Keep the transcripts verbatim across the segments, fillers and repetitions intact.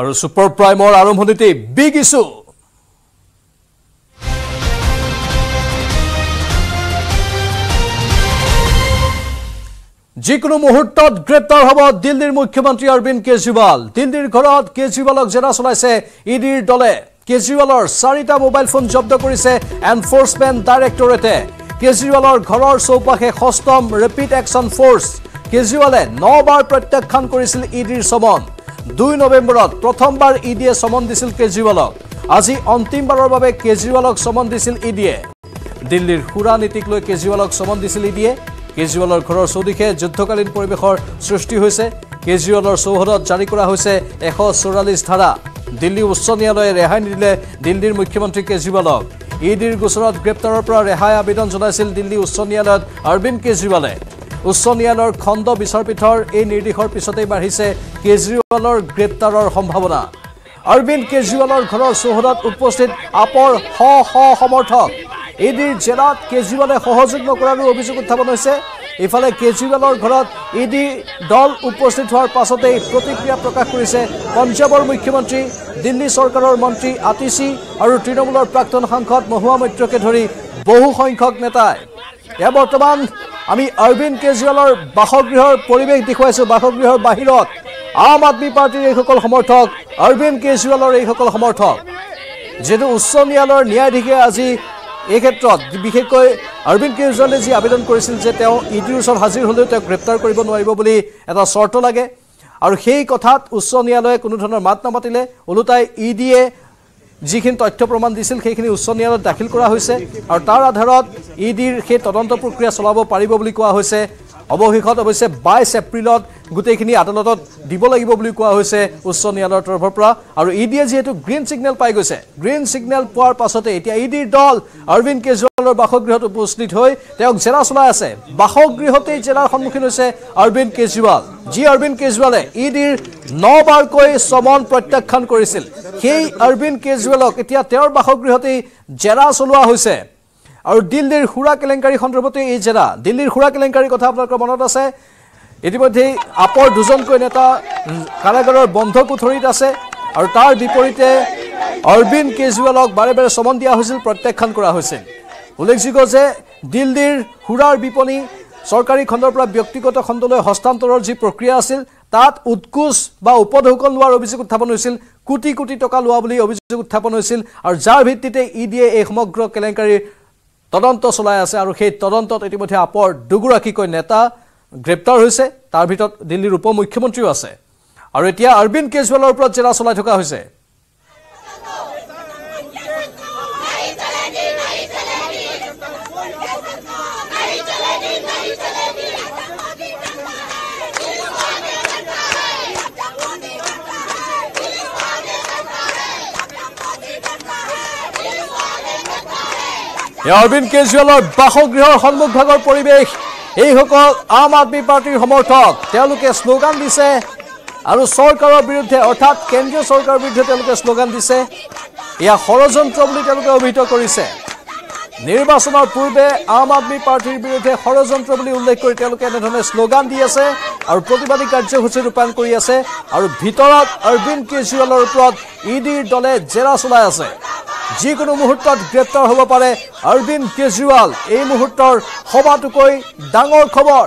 और super primer आरम्भणिते big issue जिको मुहूर्त ग्रेप्तार हम दिल्ली मुख्यमंत्री अरविंद केजरीवाल दिल्ली घर केजरीवाल जेरा चलैसे इडिर दले केजरीवाल चारिटा मोबाइल फोन जब्त करिसे एनफोर्समेंट डायरेक्टरेटे केजरीवाल घर चौपाशे षष्ठम रैपिड एक्शन फोर्स केजरीवाले नौ बार प्रत्याख्यान करिसिल इडिर समन दुई नवेम्बर प्रथम बार इडिए समन दिसिल केजरीवालक आज अंतिम बार बारे केजरीवालक समन दिसिल इडिए दिल्लीर खुरा नीतिक लै केजरीवालक समन दिसिल इडिए केजरीवालर घर चौदिशे युद्धकालीन परिवेशर सृष्टि होइसे केजरीवालर चौहदत जारी करा होइसे एक सौ चौवालीस धारा दिल्ली उच्च न्यायालये रेहाई निदिले दिल्लीर मुख्यमंत्री केजरीवालक इडिर गोचरत ग्रेप्तारर पर रेहाई आवेदन जनाइसिल दिल्ली उच्च न्यायालयत अरविंद केजरीवाले उच्च न्यायालयर खंड विचारपीठर এই নিৰ্দেশৰ পিছতেই বাঢ়িছে কেজৰিৱালৰ গ্ৰেপ্তাৰৰ সম্ভাৱনা। অৰবিন্দ কেজৰিৱালৰ ঘৰৰ চৌহদত উপস্থিত আপৰ শ শ সমৰ্থক ইডিৰ জেৰাত কেজৰিৱালে সহযোগ নকৰাৰ অভিযোগ উত্থাপন হৈছে। ইফালে কেজৰিৱালৰ ঘৰত ইডি দল উপস্থিত হোৱাৰ পাছতেই প্ৰতিক্ৰিয়া প্ৰকাশ কৰিছে পঞ্জাৱৰ মুখ্যমন্ত্ৰী, দিল্লী চৰকাৰৰ মন্ত্ৰী আতিশি আৰু তৃণমূলৰ প্ৰাক্তন সাংসদ মহুৱা মৈত্ৰকে ধৰি বহু সংখ্যক নেতাই। এয়া বৰ্তমান আমি অৰবিন্দ কেজৰিৱালৰ বাসগৃহৰ পৰিৱেশ দেখুৱাইছো। বাসগৃহৰ বাহিৰত আম আদমি পাৰ্টিৰ এইসকল সমৰ্থক, অৰবিন্দ কেজৰিৱালৰ এইসকল সমৰ্থক। যিহেতু উচ্চ ন্যায়ালয়ৰ ন্যায়াধীশে আজি এই ক্ষেত্ৰত বিশেষকৈ অৰবিন্দ কেজৰিৱালে যি আবেদন কৰিছিল যে তেওঁ ইডিৰ ওচৰত হাজিৰ হ'লেও তেওঁক গ্ৰেপ্তাৰ কৰিব নোৱাৰিব বুলি এটা চৰ্ত লাগে, আৰু সেই কথাত উচ্চ ন্যায়ালয়ে কোনো ধৰণৰ মাত নামাতিলে। ওলোটাই ইডিয়ে যিখিনি তথ্য প্ৰমাণ দিছিল সেইখিনি উচ্চ ন্যায়ালয়ত দাখিল কৰা হৈছে, আৰু তাৰ আধাৰত ইডিৰ সেই তদন্ত প্ৰক্ৰিয়া চলাব পাৰিব বুলি কোৱা হৈছে। অৱশেষত অৱশ্যে বাইছ এপ্ৰিলত গোটেইখিনি আদালতত দিব লাগিব বুলি কোৱা হৈছে উচ্চ ন্যায়ালয়ৰ তৰফৰ পৰা, আৰু ইডিয়ে যিহেতু গ্ৰীণ ছিগনেল পাই গৈছে, গ্ৰীণ ছিগনেল পোৱাৰ পাছতে এতিয়া ইডিৰ দল অৰবিন্দ কেজৰিৱালৰ বাসগৃহত উপস্থিত হৈ তেওঁক জেৰা চলাই আছে। বাসগৃহতেই জেৰাৰ সন্মুখীন হৈছে অৰবিন্দ কেজৰিৱাল, যি অৰবিন্দ কেজৰিৱালে ইডিৰ ন বাৰকৈ সমন প্ৰত্যাখ্যান কৰিছিল। সেই অৰবিন্দ কেজৰিৱালক এতিয়া তেওঁৰ বাসগৃহতেই জেৰা চলোৱা হৈছে। और दिल्लीर खुरा केलेंकारी सन्दर्भते यह जेरा दिल्लीर खुरा केलेंकारी कथा आपनालोकर मनत आछे। इतिमध्ये आपर दुजनक नेता कारागार बंध कोठरीत आछे, और तार विपरीते अरविंद केजरीवालक बारे बारे समन दिया होइसिल, प्रत्याख्यान करा होइसिल। उल्लेखयोग्य जे दिल्लीर खुरार विपणी सरकारी खण्डर पर व्यक्तिगत खण्डलै हस्तांतरर जी प्रक्रिया आछिल তাত উৎকোচ বা উপঢৌকন লোৱাৰ অভিযোগ উত্থাপন হৈছিল, কোটি কোটি টকা লোৱা বুলি অভিযোগ উত্থাপন হৈছিল, আৰু যাৰ ভিত্তিতে ইডিয়ে এই সমগ্ৰ কেলেংকাৰী তদন্ত চলাই আছে। আৰু সেই তদন্তত ইতিমধ্যে আপৰ দুগৰাকীকৈ নেতা গ্ৰেপ্তাৰ হৈছে, তাৰ ভিতৰত দিল্লীৰ উপ মুখ্যমন্ত্ৰীও আছে, আৰু এতিয়া অৰবিন্দ কেজৰিৱালৰ ওপৰত জেৰা চলাই থকা হৈছে। অৰবিন্দ কেজৰিৱালৰ বাসগৃহৰ সন্মুখ ভাগৰ পৰিৱেশ, এইসকল আম আদমি পাৰ্টিৰ সমৰ্থক, তেওঁলোকে শ্লোগান দিছে আৰু চৰকাৰৰ বিৰুদ্ধে অৰ্থাৎ কেন্দ্ৰীয় চৰকাৰৰ বিৰুদ্ধে তেওঁলোকে শ্লোগান দিছে। এয়া ষড়যন্ত্ৰ বুলি তেওঁলোকে অভিহিত কৰিছে। নিৰ্বাচনৰ পূৰ্বে আম আদমি পাৰ্টিৰ বিৰুদ্ধে ষড়যন্ত্ৰ বুলি উল্লেখ কৰি তেওঁলোকে এনেধৰণে শ্লোগান দি আছে আৰু প্ৰতিবাদী কাৰ্যসূচী ৰূপায়ণ কৰি আছে, আৰু ভিতৰত অৰবিন্দ কেজৰিৱালৰ ওপৰত ইডিৰ দলে জেৰা চলাই আছে। যিকোনো মুহূৰ্তত গ্ৰেপ্তাৰ হ'ব পাৰে অৰবিন্দ কেজৰিৱাল, এই মুহূৰ্তৰ সবাতোকৈ ডাঙৰ খবৰ।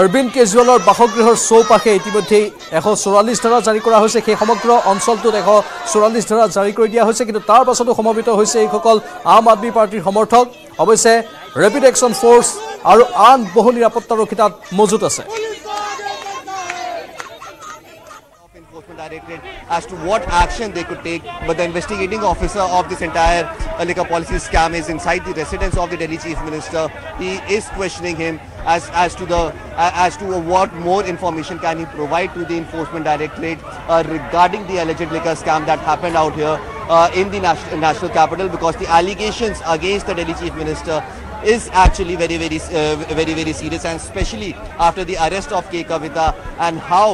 অৰবিন্দ কেজৰিৱালৰ বাসগৃহৰ চৌপাশে ইতিমধ্যে এশ চৌৰাল্লিছ ধাৰা জাৰি কৰা হৈছে। সেই সমগ্ৰ অঞ্চলটোত এশ চৌৰাল্লিছ ধাৰা জাৰি কৰি দিয়া হৈছে, কিন্তু তাৰ পাছতো সমবেত হৈছে এইসকল আম আদমি পাৰ্টিৰ সমৰ্থক। অৱশ্যে ৰেপিড একশ্যন ফ'ৰ্চ আৰু আন বহু নিৰাপত্তাৰক্ষী তাত মজুত আছে। As to what action they could take, but the investigating officer of this entire uh, liquor policy scam is inside the residence of the Delhi Chief Minister. He is questioning him as as to the uh, as to what more information can he provide to the Enforcement Directorate uh, regarding the alleged liquor scam that happened out here uh, in the national, national capital, because the allegations against the Delhi Chief Minister is actually very very uh, very very serious, and especially after the arrest of K. Kavitha and how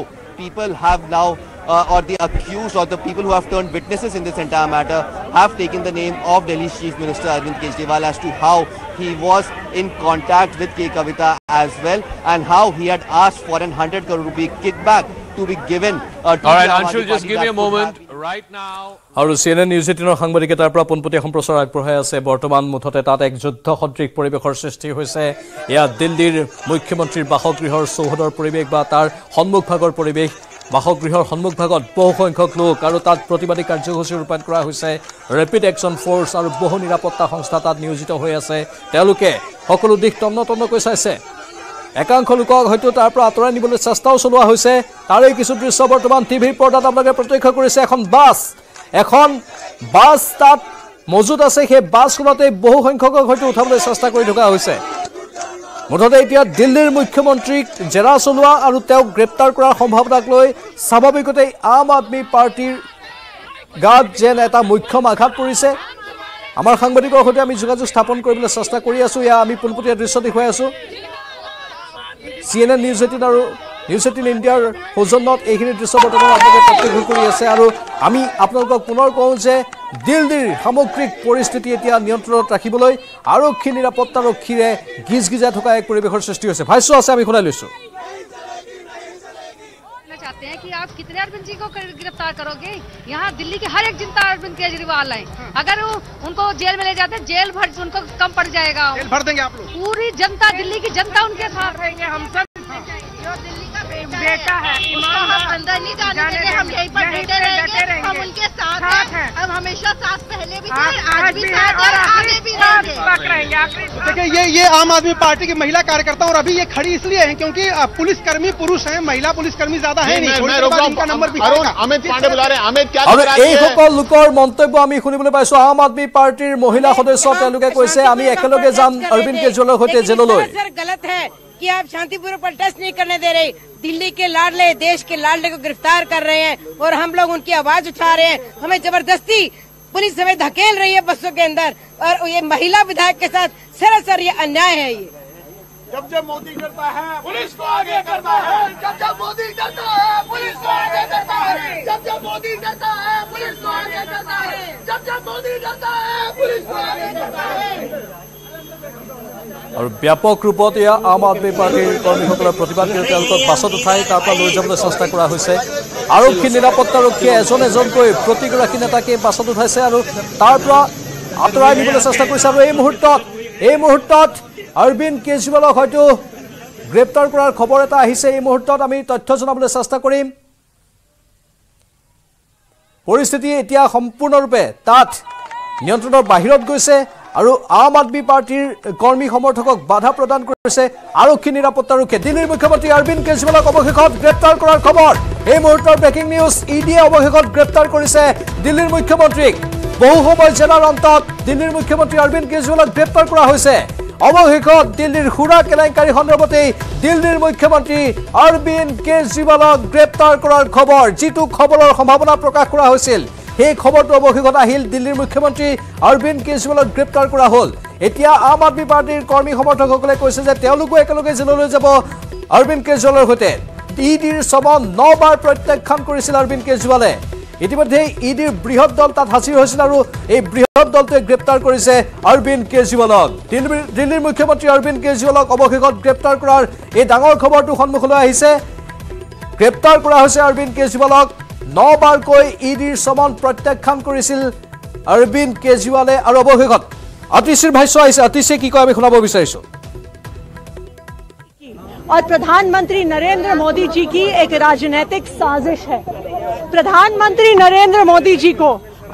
people have now uh, or the accused or the people who have turned witnesses in this entire matter have taken the name of Delhi's Chief Minister Arvind Kejriwal as to how he was in contact with K. Kavitha as well, and how he had asked for an one hundred crore rupee kickback to be given. Uh, to All right, Anshul, just give me a moment. Right now. Our C N N News eighteen Hangbarike tarpra ponpoti hamprosar agporhai ase bortoman muthote tat ek juddho khatrik poribekor srishti hoise. Ya Delhir mukhyamantrir bahogrihor sohodor poribek ba tar hanmukh bhagor poribek bahogrihor hanmukh bhagot bohonkhok lok aru tat protibadi karjyosuchi rupan kora hoise. Rapid Action Force aru boho nirapotta songstha tat niyojito hoi ase. Teluke hokolu dik tomno tomno koi saise. एकांश लोक हयतो तार पर आतरा निबले चेष्टाओ चलोआ होइसे तारै किछु दृश्य बर्तमान TV पर्दात आपनाके प्रत्यक्ष करिसे एखन बास एखन बास तात मौजूद आसे हे बासखनते बहु संख्यक हयतो उठाबले चेष्टा करि ढोका होइसे मुठते इतिया दिल्लीर मुख्यमंत्री जेरा चलोआ आरो तेव গ্রেপ্তার কৰাৰ সম্ভাৱনাক লৈ স্বাভাৱিকতে आम आदमी पार्टीर গাত যেন এটা মুখ্য আঘাত পৰিছে আমাৰ সাংবাদিকৰ সৈতে আমি যোগাযোগ স্থাপন কৰিবলৈ চেষ্টা কৰি আছো ইয়া আমি পুনপুটিয়া দৃশ্য দেখুৱাই আছো C N N News eighteen আৰু News eighteen ইন্ডিয়াৰ হোজনত এইখিনি দৃশ্য বৰ্তমান আপোনালোকে প্ৰত্যক্ষ কৰি আছে আৰু আমি আপোনালোকক পুনৰ কওঁ যে দিল্লীৰ সামগ্ৰিক পৰিস্থিতি এতিয়া নিয়ন্ত্ৰণত ৰাখিবলৈ আৰক্ষী নিৰাপত্তাৰক্ষীৰে গিজগিজা থকা এক পৰিৱেশৰ সৃষ্টি হৈছে ভাষ্য আছে আমি শুনাই লৈছো चाहते हैं कि आप कितने अरविंद जी को गिरफ्तार करोगे यहाँ दिल्ली की हर एक जनता अरविंद केजरीवाल है अगर वो उनको जेल में ले जाते हैं जेल भर उनको कम पड़ जाएगा जेल भर देंगे आप लोग पूरी जनता दिल्ली की जनता उनके साथ रहेंगे हम सब जो दिल्ली का बेटा है उसको हम अंदर नहीं जाने देंगे हम यहीं पर डटे रहेंगे हम उनके साथ हैं हम हमेशा साथ पहले भी थे आज भी साथ और आगे भी रहेंगे देखिए ये ये आम आदमी पार्टी की महिला कार्यकर्ता और अभी ये खड़ी इसलिए है क्योंकि पुलिसकर्मी पुरुष हैं महिला पुलिसकर्मी ज्यादा है लोकर मंतव्य शुनबले पाई आम आदमी पार्टी महिला सदस्य कैसे अरविंद केजरीवाल जेल गलत है कि आप शांतिपूर्वक प्रोटेस्ट नहीं करने दे रहे दिल्ली के लाडले देश के लाडले को गिरफ्तार कर रहे हैं और हम लोग उनकी आवाज उठा रहे हैं हमें जबरदस्ती पुलिस हमें धकेल रही है बसों के अंदर और ये महिला विधायक के साथ सरासर ये अन्याय है ये जब जब मोदी करता है पुलिस को आगे करता है जब जब मोदी करता है पुलिस को आगे करता है जब जब मोदी करता है पुलिस को आगे करता है जब जब मोदी करता है पुलिस को आगे करता है और व्यापक रूपत या आम आदमी पार्टीर कर्मीসকলৰ প্ৰতিবাদ কৰি তেওঁলোকক পাছত উঠাই তাৰপৰা লৈ যাবলৈ চেষ্টা কৰা হৈছে আৰক্ষী নিৰাপত্তাৰক্ষীয়ে এজন এজনকৈ প্ৰতিগৰাকী নেতাকে পাছত উঠাইছে আৰু তাৰপৰা আঁতৰাই নিবলৈ চেষ্টা কৰিছে আৰু এই মুহূৰ্তত এই মুহূৰ্তত অৰবিন্দ কেজৰিৱালক হয়তো গ্ৰেপ্তাৰ কৰাৰ খবৰ এটা আহিছে এই মুহূৰ্তত আমি তথ্য জনাবলৈ চেষ্টা কৰিম পৰিস্থিতি এতিয়া সম্পূৰ্ণৰূপে তাত নিয়ন্ত্ৰণৰ বাহিৰত গৈছে আৰু आम आदमी पार्टीर कर्मी समर्थকক बाधा प्रदान কৰিছে आरक्षी নিৰাপত্তাৰক্ষীয়ে দিল্লীৰ মুখ্যমন্ত্ৰী অৰবিন্দ কেজৰিৱালক অৱশেষত গ্ৰেপ্তাৰ কৰাৰ খবৰ এই মুহূৰ্তৰ ব্ৰেকিং নিউজ ইডিয়ে অৱশেষত গ্ৰেপ্তাৰ কৰিছে দিল্লীৰ মুখ্যমন্ত্ৰীক বহু সময় জেলাৰ অন্তত দিল্লীৰ মুখ্যমন্ত্ৰী অৰবিন্দ কেজৰিৱালক গ্ৰেপ্তাৰ কৰা হৈছে অৱশেষত দিল্লীৰ সুৰা কেলেংকাৰী সন্দৰ্ভতে দিল্লীৰ মুখ্যমন্ত্ৰী অৰবিন্দ কেজৰিৱালক গ্ৰেপ্তাৰ কৰাৰ খবৰ যিটো খবৰৰ সম্ভাৱনা প্ৰকাশ কৰা হৈছিল এই খবৰটো অৱশেষত আহিল দিল্লীৰ মুখ্যমন্ত্ৰী অৰবিন্দ কেজৰিৱালক গ্ৰেপ্তাৰ কৰা হ'ল এতিয়া আম আদমি পাৰ্টিৰ কৰ্মী সমৰ্থকসকলে কৈছে যে তেওঁলোকো একেলগে জেললৈ যাব অৰবিন্দ কেজৰিৱালৰ সৈতে ইডিৰ সমন নবাৰ প্ৰত্যাখ্যান কৰিছিল অৰবিন্দ কেজৰিৱালে ইতিমধ্যে ইডিৰ বৃহৎ দল তাত হাজিৰ হৈছিল আৰু এই বৃহৎ দলটোৱে গ্ৰেপ্তাৰ কৰিছে অৰবিন্দ কেজৰিৱালক দিল্লীৰ মুখ্যমন্ত্ৰী অৰবিন্দ কেজৰিৱালক অৱশেষত গ্ৰেপ্তাৰ কৰাৰ এই ডাঙৰ খবৰটো সন্মুখলৈ আহিছে গ্ৰেপ্তাৰ কৰা হৈছে অৰবিন্দ কেজৰিৱালক नौ बार कोई इडिर समन प्रत्याख्यान करिसिल अरविंद केजरीवाले और अवशेषत अतिशीर भाष्य आइसे अतिशे कि कय आमी शुनाब बिचारिसो और प्रधानमंत्री नरेंद्र मोदी जी की एक राजनीतिक साजिश है प्रधानमंत्री नरेंद्र मोदी जी को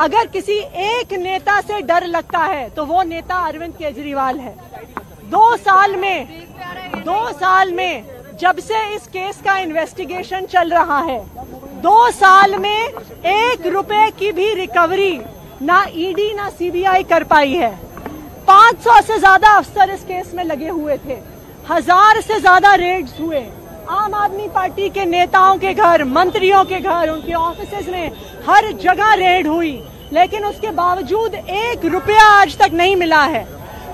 अगर किसी एक नेता से डर लगता है तो वो नेता अरविंद केजरीवाल है दो साल में दो साल में जब से इस केस का इन्वेस्टिगेशन चल रहा है दो साल में एक रुपए की भी रिकवरी ना ईडी ना सीबीआई कर पाई है पाँच सौ से ज्यादा अफसर इस केस में लगे हुए थे हजार से ज्यादा रेड्स हुए आम आदमी पार्टी के नेताओं के घर मंत्रियों के घर उनके ऑफिसेज में हर जगह रेड हुई लेकिन उसके बावजूद एक रुपया आज तक नहीं मिला है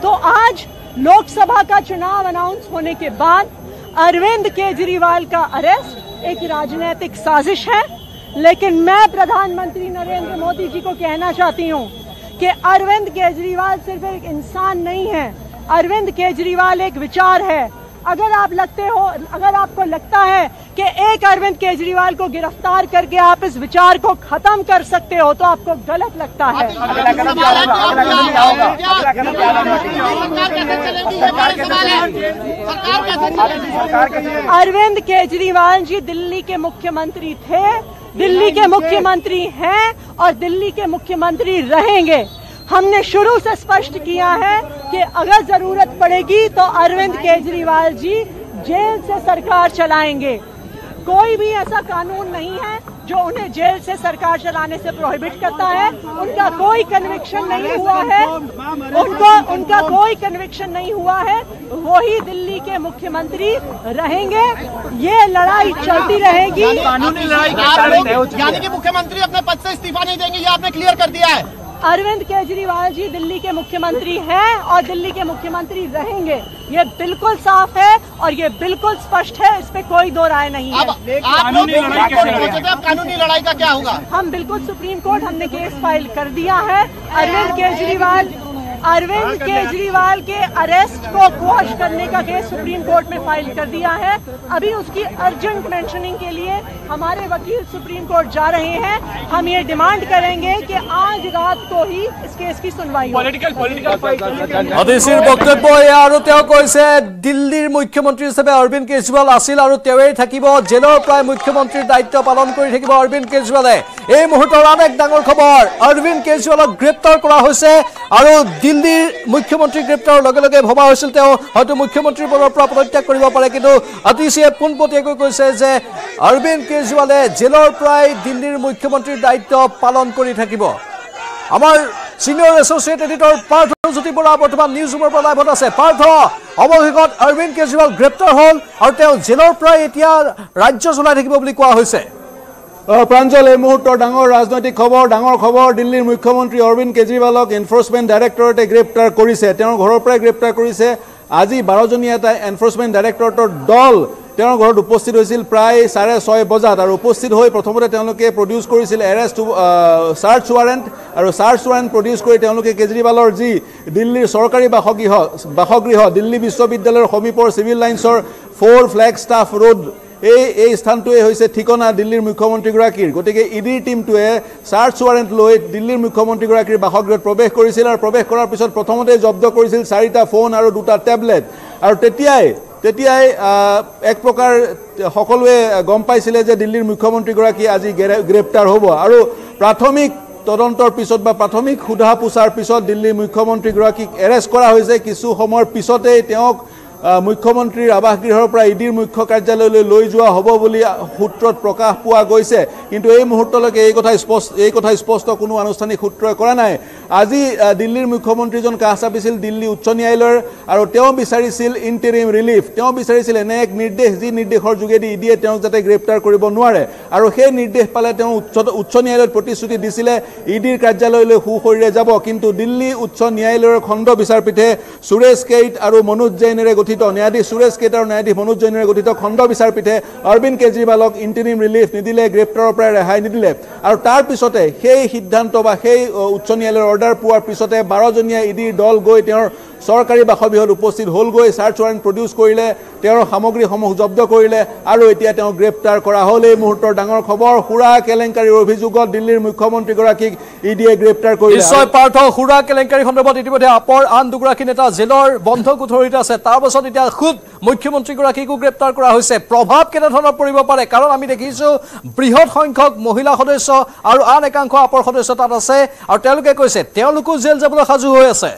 तो आज लोकसभा का चुनाव अनाउंस होने के बाद अरविंद केजरीवाल का अरेस्ट एक राजनीतिक साजिश है लेकिन मैं प्रधानमंत्री नरेंद्र मोदी जी को कहना चाहती हूँ कि अरविंद केजरीवाल सिर्फ एक इंसान नहीं है, अरविंद केजरीवाल एक विचार है। अगर आप लगते हो अगर आपको लगता है कि एक अरविंद केजरीवाल को गिरफ्तार करके आप इस विचार को खत्म कर सकते हो तो आपको गलत लगता है। अरविंद केजरीवाल जी दिल्ली के मुख्यमंत्री थे, दिल्ली के मुख्यमंत्री हैं और दिल्ली के मुख्यमंत्री रहेंगे। हमने शुरू से स्पष्ट किया है कि अगर जरूरत पड़ेगी तो अरविंद केजरीवाल जी जेल से सरकार चलाएंगे। कोई भी ऐसा कानून नहीं है जो उन्हें जेल से सरकार चलाने से प्रोहिबिट करता है। उनका कोई कन्विक्शन नहीं हुआ है, उनको उनका कोई कन्विक्शन नहीं हुआ है, वो ही दिल्ली के मुख्यमंत्री रहेंगे। ये लड़ाई चलती रहेगी, कानूनी लड़ाई। यानी कि मुख्यमंत्री अपने पद से इस्तीफा नहीं देंगे, ये आपने क्लियर कर दिया है। अरविंद केजरीवाल जी दिल्ली के मुख्यमंत्री हैं और दिल्ली के मुख्यमंत्री रहेंगे, ये बिल्कुल साफ है और ये बिल्कुल स्पष्ट है, इस पे कोई दो राय नहीं है। कानूनी लड़ाई का क्या होगा? हम बिल्कुल सुप्रीम कोर्ट हमने केस फाइल कर दिया है। अरविंद केजरीवाल अरविंद केजरीवाल के अरेस्ट को क्वॉश करने का केस सुप्रीम कोर्ट में फाइल कर दिया है। अभी उसकी अर्जेंट मेंशनिंग के लिए हमारे वकील सुप्रीम कोर्ट जा रहे हैं। हम ये डिमांड करेंगे कि आज रात को ही इस केस की सुनवाई हो। पॉलिटिकल पॉलिटिकल अतिशीर बक्तव्य ये आरो तेव কৈছে दिल्लीर मुख्यमंत्री हिसाबे अरविंद केजरीवाल आसिल आरो तेवई থাকিব जेलर प्राय मुख्यमंत्री दायित्व पालन करि থাকিব अरविंद केजरीवाले। এই মুহূৰ্তৰ আন এক ডাঙৰ খবৰ, अरविंद केजरीवालক গ্ৰেপ্তাৰ কৰা হৈছে আৰু দিল্লীৰ মুখ্যমন্ত্ৰী গ্ৰেপ্তাৰ লগে লগে ভবা হৈছিল তেওঁ হয়তো মুখ্যমন্ত্ৰীৰ পদৰ পৰা পদত্যাগ কৰিব পাৰে, কিন্তু আতিশীয়ে পোনপটীয়াকৈ কৈছে যে अरविंद केजरीवाले जेलर प्राय दिल्लीर मुख्यमंत्रीर दायित्व पालन কৰি থাকিব। আমাৰ senior associate editor Partha Jyoti Bora बर्तमान न्यूज रूम पर लाइव আছে। पार्थ, অৱশেষত अरविंद केजरीवाल গ্ৰেপ্তাৰ হল আৰু তেওঁ जेलर प्राय এতিয়া ৰাজ্য চলাই থাকিব বুলি কোৱা হৈছে। प्रांजल ए मुहूर्तर डांगर राजनैतिक खबर डांगर खबर दिल्लीर मुख्यमंत्री अरविंद केजरीवालक एनफोर्समेंट डायरेक्टरेटे ग्रेप्तार करिसे, तेर घरर पराय ग्रेप्तार करिसे। आजि बारह जनिया एटा एनफोर्समेंट डायरेक्टरेटर दल तेर घरत उपस्थित होइसिल प्राय साढ़े छय बजात आरु उपस्थित होई प्रथमते तेनलोके प्रोड्यूस करिसिल एरेस्ट सार्च वारेन्ट आरु सार्च वारेन्ट प्रोड्यूस करि तेनलोके केजरीवालर जी दिल्लीर सरकारी बासगृह बासगृह दिल्ली विश्वविद्यालयर समीपर सिविल लाइन्सर फोर फ्लैगस्टाफ रोड এই স্থানটোৱে হৈছে ঠিকনা দিল্লীৰ মুখ্যমন্ত্ৰীগৰাকীৰ। গতিকে ইডিৰ টিমটোৱে সার্চ ওয়ারেন্ট লৈ দিল্লীৰ মুখ্যমন্ত্ৰীগৰাকীৰ বাসগৃহত প্ৰৱেশ কৰিছিল আৰু প্ৰৱেশ কৰাৰ পিছত প্ৰথমতে জব্দ কৰিছিল চাৰিটা ফোন আৰু দুটা টেবলেট। আৰু তেতিয়াই তেতিয়াই এক প্ৰকাৰ সকলোৱে গম পাইছিল যে দিল্লীৰ মুখ্যমন্ত্ৰীগৰাকী আজি গ্ৰেপ্তাৰ হ'ব। আৰু প্ৰাথমিক তদন্তৰ পিছত বা প্ৰাথমিক সোধা পোছাৰ পিছত দিল্লীৰ মুখ্যমন্ত্ৰীগৰাকীক এৰেষ্ট কৰা হৈছে। কিছু সময়ৰ পিছতেই তেওঁক मुख्यमंत्री आवासगृहर पर इडिर मुख्य कार्यालय लै जा सूत्र प्रकाश पा गई से किन्तु यह मुहूर्तलक यह कथा स्पष्ट कोनो आनुष्ठानिक सूत्र करा नाई। आजि दिल्लीर मुख्यमंत्री जन काह चापिसिल दिल्ली उच्च न्यायालय आरो तेओ बिचारिसिल इंटेरिम रिलीफ, तेओ बिचारिसिल एने एक निर्देश जी निर्देशर जोगेदि इडिये तेओक जाते ग्रेप्तार करिब नोवारे आरो हेई निर्देश पाले तेओ उच्च न्यायालयत प्रतिश्रुति दिसिले इडिर कार्यालय लै हु हरिरे जाब, किन्तु दिल्ली उच्च न्यायालयर खण्ड बिचारपीठे सुरेश केट आरो मनोज जैनेरे न्यायाधीश सुरेश केट और न्यायाधीश मनोज जैनेरे गठित खंड विचारपीठे अरविंद केजरीवालक इंटरिम रिलीफ निदिले, ग्रेप्तार प्राय रेहाई निदिले। और तार पिछते सेई सिद्धांत बा सेई उच्च न्यायालयर अर्डार पोवार पिछते बारह जनिया इडिर दल गई तेर सरकारी बासगृहत उपस्थित हलगै, सार्च वारेन्ट प्रोड्यूस करिले, तेर सामग्रीসমূह जब्द करिले और एतिया तेओ ग्रेप्तार करा हल। एई मुहूर्तर डांगर खबर हुरा केलेंकारीर अभियोगत दिल्लीर मुख्यमंत्रीगराकीक इडिए ग्रेप्तार करिले। निश्चय पार्थ, हुरा केलेंकारी सन्दर्भत इतिमध्ये आपर आन दुगराकी नेता जेलर बंध कोठरीत आछे, तार पाছত इतिया खुद मुख्यमंत्रीगराकीको ग्रेप्तार करा होइसे। प्रभाव केनेधৰণৰ পৰিব পাৰে, कारण আমি দেখিছো বৃহৎ সংখ্যক মহিলা সদস্য আৰু আন একাংশ আপাৰ সদস্য তাত আছে আৰু তেওঁলোকে কৈছে তেওঁলোকো জেল যাবলৈ সাজু হৈ আছে।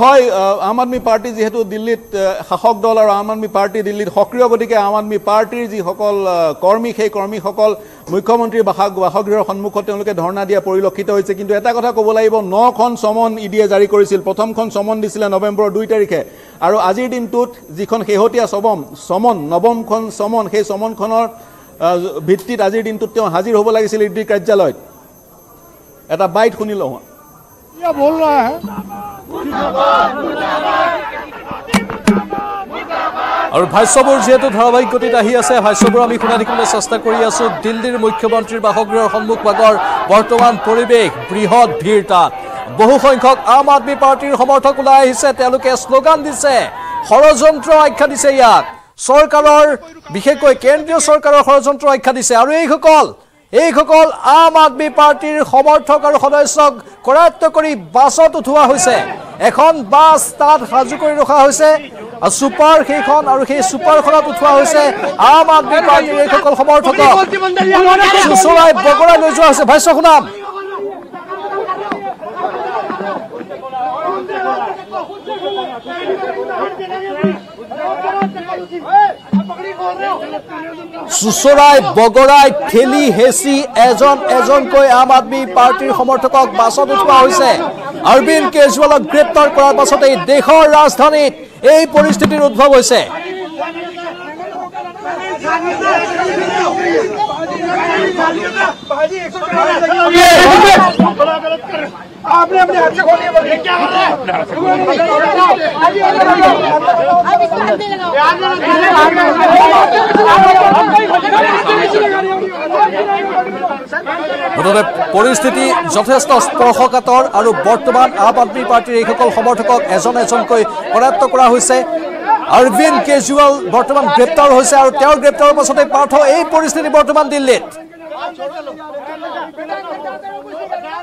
হয়, आम आदमी पार्टी जीतु दिल्ली शासक दल और आम आदमी पार्टी दिल्ली सक्रिय, गति के आम आदमी पार्टी जी कर्मी से कर्मी मुख्यमंत्री बासगृहर सम्मुखत धर्ना दिया परिलक्षित होइसे। किन्तु एटा कथा कब लागिब, नौखन समन इडिए जारी करिसिल, प्रथमखन समन दिसिले नवेम्बर दुई तारिखे और आजिर दिनटुत जिखन शेहतिया समन समन नवमखन समन सेई समनखनर भित्तित आजिर दिनटुत तेओ हाजिर होब लागिसिल इडि कार्यालयत। एटा बाइट शुनि लओ। क्या बोल रहा है? और भाष्यबोर जेतो धारावाहिकत आहि आछे भाष्यबोर आमि खुना देखिबोले चेष्टा करि आछु दिल्लीर मुख्यमंत्री बासगृहर सम्मुख भागर बर्तमान परिवेश बृहत भीड़ तान बहु संख्यक आम आदमी पार्टीर समर्थक उलाय आहिसे तेलुके स्लोगान दिसे षड़यंत्र आख्या दिसे याक सरकारेर विशेषकर केंद्रीय सरकारेर षड़यंत्र आख्या दिसे आरु एइ सकल एइ सकल आम आदमी पार्टीर समर्थक आरु सदस्यक करायत्त करि बासत उठोৱা হৈছে এখন বাস তাত হাজু কৰি ৰখা হৈছে सुपार खेखन और खेख सुपार खना उठा आम आदमी पार्टी समर्थक चुचुराई बगरा लै जा भाष्य शुनाम चुचुराई बगराई ठेली हेचि एजन एजनक आम आदमी पार्टीर समर्थक बासत उठा अरविंद केजरीवालक ग्रेप्तार करार पाछते देशर राजधानीत এই পরিস্থিতির উদ্ভব হয়েছে। परिस्थिति যথেষ্ট স্পর্শকাতৰ আৰু বৰ্তমান আম আদমি পাৰ্টিৰ এই সকল সমৰ্থকক এজন এজনকৈ কৰায়ত্ব কৰা হৈছে। অৰবিন্দ কেজৰিৱাল বৰ্তমান গ্ৰেপ্তাৰ হৈছে আৰু তেওঁৰ গ্ৰেপ্তাৰৰ পাছতে পাৰ্থ এই পৰিস্থিতি বৰ্তমান দিল্লীত।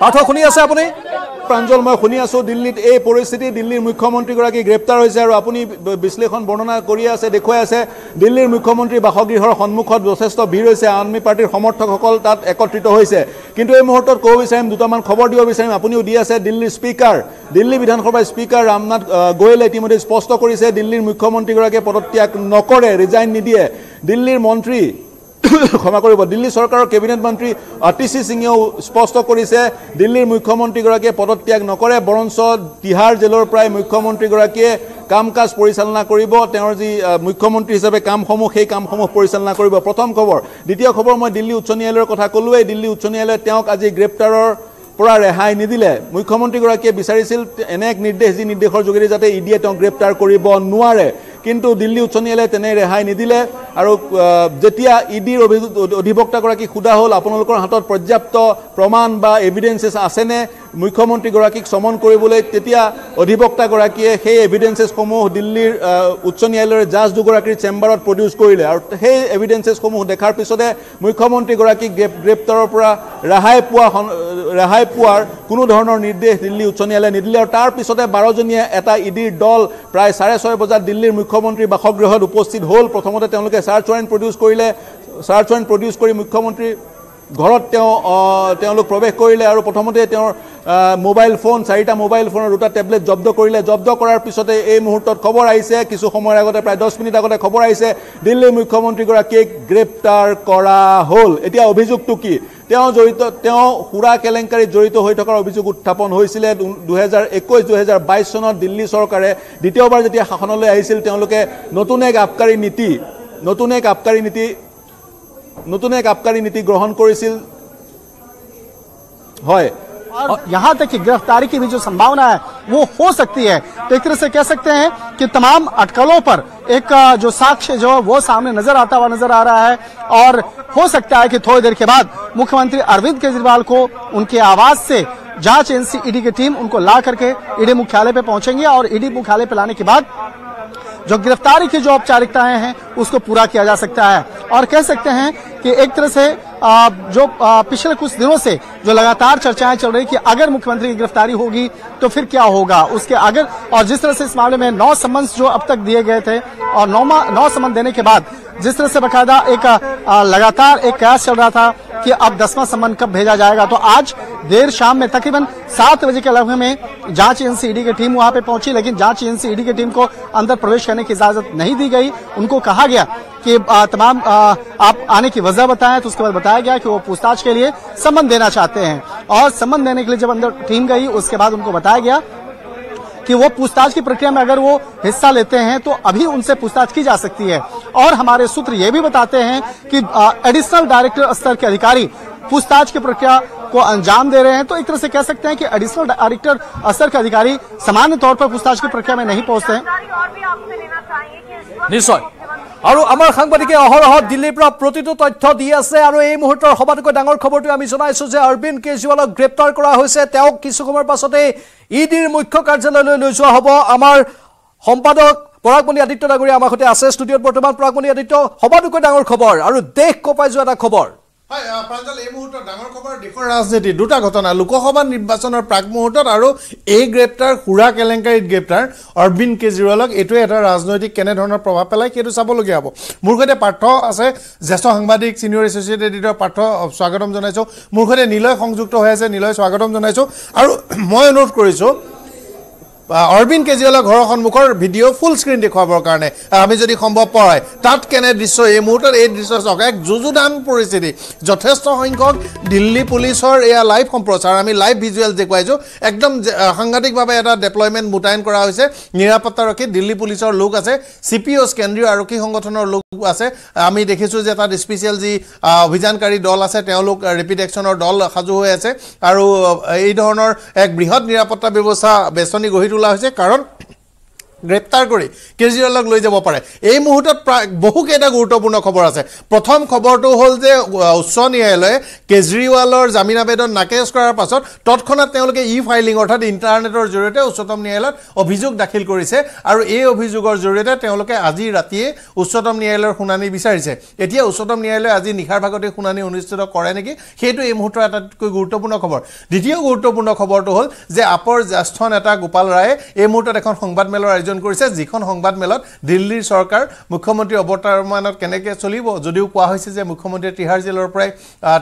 পাৰ্থ শুনি আছে আপুনি? প্ৰাঞ্জল মই শুনি আছো দিল্লীত এই পৰিস্থিতি, দিল্লীৰ মুখ্যমন্ত্ৰীগৰাকী গ্ৰেপ্তাৰ হৈছে আৰু আপুনি বিশ্লেষণ বৰ্ণনা কৰি আছে দেখুৱাই আছে দিল্লীৰ মুখ্যমন্ত্ৰী বাসগৃহৰ সন্মুখত যথেষ্ট ভিৰ হৈছে, আম আদমি পাৰ্টিৰ সমৰ্থকসকল তাত একত্ৰিত হৈছে। কিন্তু এই মুহূৰ্তত ক'ব বিচাৰিম দুটামান খবৰ দিব বিচাৰিম আপুনিও দি আছে। দিল্লীৰ স্পীকাৰ দিল্লী বিধানসভাৰ স্পীকাৰ ৰামনাথ গোয়েলে ইতিমধ্যে স্পষ্ট কৰিছে দিল্লীৰ মুখ্যমন্ত্ৰীগৰাকীয়ে পদত্যাগ নকৰে, ৰিজাইন নিদিয়ে। দিল্লীৰ মন্ত্ৰী क्षमा कर दिल्ली सरकार केबिनेट मंत्री अतिशी सिंह स्पष्ट करिसे दिल्लीर मुख्यमंत्रीगराकिये पदत्याग नकरे बरंच तिहार जेलर प्राय मुख्यमंत्रीगराकिये काम काज परिचालना करिब, तेवर जी मुख्यमंत्री हिसाबे कामसमूह सेई कामसमूह परिचालना करिब। प्रथम खबर। द्वितीय खबर मैं दिल्ली उच्च न्यायालयर कथा कलोए, दिल्ली उच्च न्यायालय तेवक आज ग्रेप्तारर পৰা ৰেহাই নিদিলে। মুখ্যমন্ত্ৰীগৰাকীয়ে বিচাৰিছিল এনে এক নিৰ্দেশ যি নিৰ্দেশৰ যোগেৰে যাতে ইডিয়ে তেওঁ গ্ৰেপ্তাৰ কৰিব নোৱাৰে, কিন্তু দিল্লী উচ্চ ন্যায়ালয়ে তেনে ৰেহাই নিদিলে। আৰু যেতিয়া ইডিৰ অধিবক্তাগৰাকী সোধা হ'ল আপোনালোকৰ হাতত পৰ্যাপ্ত প্ৰমাণ বা এভিডেন্সেছ আছেনে মুখ্যমন্ত্ৰীগৰাকীক সমন কৰিবলৈ, তেতিয়া অধিবক্তাগৰাকীয়ে সেই এভিডেন্সেছসমূহ দিল্লীৰ উচ্চ ন্যায়ালয়ৰ জাজ দুগৰাকীৰ চেম্বাৰত প্ৰডিউচ কৰিলে আৰু সেই এভিডেন্সেছসমূহ দেখাৰ পিছতে মুখ্যমন্ত্ৰীগৰাকীক গ্ৰেপ্তাৰৰ পৰা ৰেহাই পোৱা ৰেহাই পোৱাৰ কোনো ধৰণৰ নিৰ্দেশ দিল্লী উচ্চ ন্যায়ালয়ে নিদিলে। আৰু তাৰ পিছতে বাৰজনীয়া এটা ইডিৰ দল প্ৰায় চাৰে ছয় বজাত দিল্লীৰ মুখ্যমন্ত্ৰীৰ বাসগৃহত উপস্থিত হ'ল। প্ৰথমতে তেওঁলোকে চাৰ্চ ৱাৰেণ্ট প্ৰডিউচ কৰিলে, চাৰ্চ ৱাৰেণ্ট প্ৰডিউচ কৰি মুখ্যমন্ত্ৰী ঘৰত তেওঁ তেওঁলোক প্ৰৱেশ কৰিলে আৰু প্ৰথমতে তেওঁৰ মোবাইল ফোন চাৰিটা মোবাইল ফোনৰ দুটা টেবলেট জব্দ কৰিলে। জব্দ কৰাৰ পিছতে এই মুহূৰ্তত খবৰ আহিছে কিছু সময়ৰ আগতে প্ৰায় দহ মিনিট আগতে খবৰ আহিছে দিল্লীৰ মুখ্যমন্ত্ৰীগৰাকীক গ্ৰেপ্তাৰ কৰা হ'ল। এতিয়া অভিযোগটো কি? তেওঁ জড়িত তেওঁ সুৰা কেলেংকাৰীত জড়িত হৈ থকাৰ অভিযোগ উত্থাপন হৈছিলে দুহেজাৰ একৈছ দুহেজাৰ বাইছ চনত দিল্লী চৰকাৰে দ্বিতীয়বাৰ যেতিয়া শাসনলৈ আহিছিল তেওঁলোকে নতুন এক আবকাৰী নীতি নতুন এক আবকাৰী নীতি नतून एक आबकारी नीति ग्रहण कर, यहाँ तक कि गिरफ्तारी की भी जो संभावना है वो हो सकती है। तो एक तरह से कह सकते हैं कि तमाम अटकलों पर एक जो साक्ष्य जो है वो सामने नजर आता हुआ नजर आ रहा है और हो सकता है कि थोड़ी देर के बाद मुख्यमंत्री अरविंद केजरीवाल को उनके आवास से जांच एजेंसी ईडी की टीम उनको ला करके ईडी मुख्यालय पे पहुंचेंगे और ईडी मुख्यालय पे लाने के बाद जो गिरफ्तारी की जो औपचारिकताएं हैं उसको पूरा किया जा सकता है। और कह सकते हैं कि एक तरह से जो पिछले कुछ दिनों से जो लगातार चर्चाएं चल रही कि अगर मुख्यमंत्री की गिरफ्तारी होगी तो फिर क्या होगा उसके अगर, और जिस तरह से इस मामले में नौ समन्स जो अब तक दिए गए थे और नौ नौ समन देने के बाद जिस तरह से बाकायदा एक लगातार एक कयास चल रहा था कि अब दसवां समन कब भेजा जाएगा, तो आज देर शाम में तकरीबन सात बजे के लगभग में जांच एजेंसी ईडी की टीम वहां पे पहुंची, लेकिन जांच एजेंसी ईडी की टीम को अंदर प्रवेश करने की इजाजत नहीं दी गई। उनको कहा गया कि तमाम आप आने की वजह बताएं, तो उसके बाद बताया गया कि वो पूछताछ के लिए समन देना चाहते हैं और समन देने के लिए जब अंदर टीम गई उसके बाद उनको बताया गया कि वो पूछताछ की प्रक्रिया में अगर वो हिस्सा लेते हैं तो अभी उनसे पूछताछ की जा सकती है। और हमारे सूत्र ये भी बताते हैं कि एडिशनल डायरेक्टर स्तर के अधिकारी पूछताछ की प्रक्रिया को अंजाम दे रहे हैं। तो एक तरह से कह सकते हैं कि एडिशनल डायरेक्टर स्तर के अधिकारी सामान्य तौर पर पूछताछ की प्रक्रिया में नहीं पहुंचते हैं। আৰু আমাৰ সাংবাদিকে অহৰহ দিল্লীৰ পৰা প্ৰতিটো তথ্য দি আছে আৰু এই মুহূৰ্তৰ সবাতোকৈ ডাঙৰ খবৰটো আমি জনাইছো যে অৰবিন্দ কেজৰিৱালক গ্ৰেপ্তাৰ কৰা হৈছে। তেওঁক কিছু সময়ৰ পাছতে ইডিৰ মুখ্য কাৰ্যালয়লৈ লৈ যোৱা হ'ব। আমাৰ সম্পাদক পৰাগমণি আদিত্য নাগৰী আমাৰ সৈতে আছে ষ্টুডিঅ'ত বৰ্তমান। পৰাগমণি আদিত্য, সবাতোকৈ ডাঙৰ খবৰ আৰু দেশ কঁপাই যোৱা এটা খবৰ। হয় প্ৰাঞ্জল, এই মুহূৰ্তত ডাঙৰ খবৰ দেশৰ ৰাজনীতি দুটা ঘটনা, লোকসভা নিৰ্বাচনৰ প্ৰাক মুহূৰ্তত আৰু এই গ্ৰেপ্তাৰ, সুৰা কেলেংকাৰীত গ্ৰেপ্তাৰ অৰবিন্দ কেজৰিৱালক। এইটোৱে এটা ৰাজনৈতিক কেনেধৰণৰ প্ৰভাৱ পেলায় সেইটো চাবলগীয়া হ'ব। মোৰ সৈতে পাৰ্থ আছে, জ্যেষ্ঠ সাংবাদিক, ছিনিয়ৰ এছ'চিয়েট এডিটৰ পাৰ্থ, স্বাগতম জনাইছোঁ। মোৰ সৈতে নীলয় সংযুক্ত হৈ আছে, নীলয় স্বাগতম জনাইছোঁ। আৰু মই অনুৰোধ কৰিছোঁ অৰবিন্দ কেজৰিৱালৰ ঘৰৰ সন্মুখৰ ভিডিঅ' ফুল স্ক্ৰীণ দেখুৱাবৰ কাৰণে, আমি যদি সম্ভৱপৰ হয়। তাত কেনে দৃশ্য এই মুহূৰ্তত, এই দৃশ্য চাওক, এক যুঁজুদান পৰিস্থিতি। যথেষ্ট সংখ্যক দিল্লী পুলিচৰ এয়া লাইভ সম্প্ৰচাৰ, আমি লাইভ ভিজুৱেলছ দেখুৱাইছোঁ। একদম সাংঘাতিকভাৱে এটা ডেপ্লয়মেণ্ট মোতায়েন কৰা হৈছে, নিৰাপত্তাৰক্ষী দিল্লী পুলিচৰ লোক আছে, চি পি অ'ছ, কেন্দ্ৰীয় আৰক্ষী সংগঠনৰ লোক আছে। আমি দেখিছোঁ যে তাত স্পেচিয়েল যি অভিযানকাৰী দল আছে তেওঁলোক, ৰেপিড একশ্যনৰ দল সাজু হৈ আছে। আৰু এই ধৰণৰ এক বৃহৎ নিৰাপত্তা ব্যৱস্থা বেষ্টনী গঢ়ি তোলা হৈছে, কাৰণ গ্ৰেপ্তাৰ কৰি কেজৰিৱালক লৈ যাব পাৰে। এই মুহূৰ্তত প্ৰায় বহুকেইটা গুৰুত্বপূৰ্ণ খবৰ আছে। প্ৰথম খবৰটো হ'ল যে উচ্চ ন্যায়ালয়ে কেজৰিৱালৰ জামিন আবেদন নাকচ কৰাৰ পাছত তৎক্ষণাত তেওঁলোকে ই ফাইলিং অৰ্থাৎ ইণ্টাৰনেটৰ জৰিয়তে উচ্চতম ন্যায়ালয়ত অভিযোগ দাখিল কৰিছে। আৰু এই অভিযোগৰ জৰিয়তে তেওঁলোকে আজি ৰাতিয়ে উচ্চতম ন্যায়ালয়ৰ শুনানি বিচাৰিছে। এতিয়া উচ্চতম ন্যায়ালয়ে আজি নিশাৰ ভাগতে শুনানি অনুষ্ঠিত কৰে নেকি, সেইটো এই মুহূৰ্তৰ আটাইতকৈ গুৰুত্বপূৰ্ণ খবৰ। দ্বিতীয় গুৰুত্বপূৰ্ণ খবৰটো হ'ল যে আপৰ জ্যেষ্ঠ নেতা গোপাল ৰায়ে এই মুহূৰ্তত এখন সংবাদমেলৰ আয়োজন কৰিছে, যিখন সংবাদ মেলত দিল্লীৰ চৰকাৰ মুখ্যমন্ত্ৰী অৱতাৰণত কেনেকৈ চলিব, যদিও কোৱা হৈছে যে মুখ্যমন্ত্ৰীয়ে তিহাৰ জেলৰ পৰাই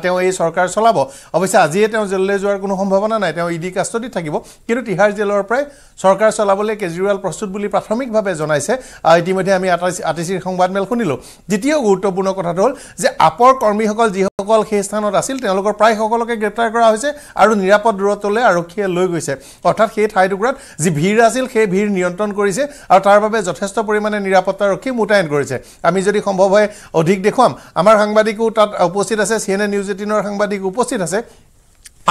তেওঁ এই চৰকাৰ চলাব। অৱশ্যে আজিয়ে তেওঁ জেললৈ যোৱাৰ কোনো সম্ভাৱনা নাই, তেওঁ ইডি কাষ্টডিত থাকিব, কিন্তু তিহাৰ জেলৰ পৰাই চৰকাৰ চলাবলৈ কেজৰিৱাল প্ৰস্তুত বুলি প্ৰাথমিকভাৱে জনাইছে। ইতিমধ্যে আমি আটিচিৰ সংবাদমেল শুনিলোঁ। দ্বিতীয় গুৰুত্বপূৰ্ণ কথাটো হ'ল যে আপৰ কৰ্মীসকল যিসকল সেই স্থানত আছিল তেওঁলোকৰ প্ৰায়সকলকে গ্ৰেপ্তাৰ কৰা হৈছে আৰু নিৰাপদ দূৰত্বলৈ আৰক্ষীয়ে লৈ গৈছে। অৰ্থাৎ সেই ঠাইটুকুৰাত যি ভিৰ আছিল সেই ভিৰ নিয়ন্ত্ৰণ কৰিছে আৰু তাৰ বাবে যথেষ্ট পৰিমাণে নিৰাপত্তাৰক্ষী মোতায়েন কৰিছে। আমি যদি সম্ভৱ হয় অধিক দেখুৱাম। আমাৰ সাংবাদিকো তাত উপস্থিত আছে, চি এন এন নিউজ এইটিনৰ সাংবাদিক উপস্থিত আছে।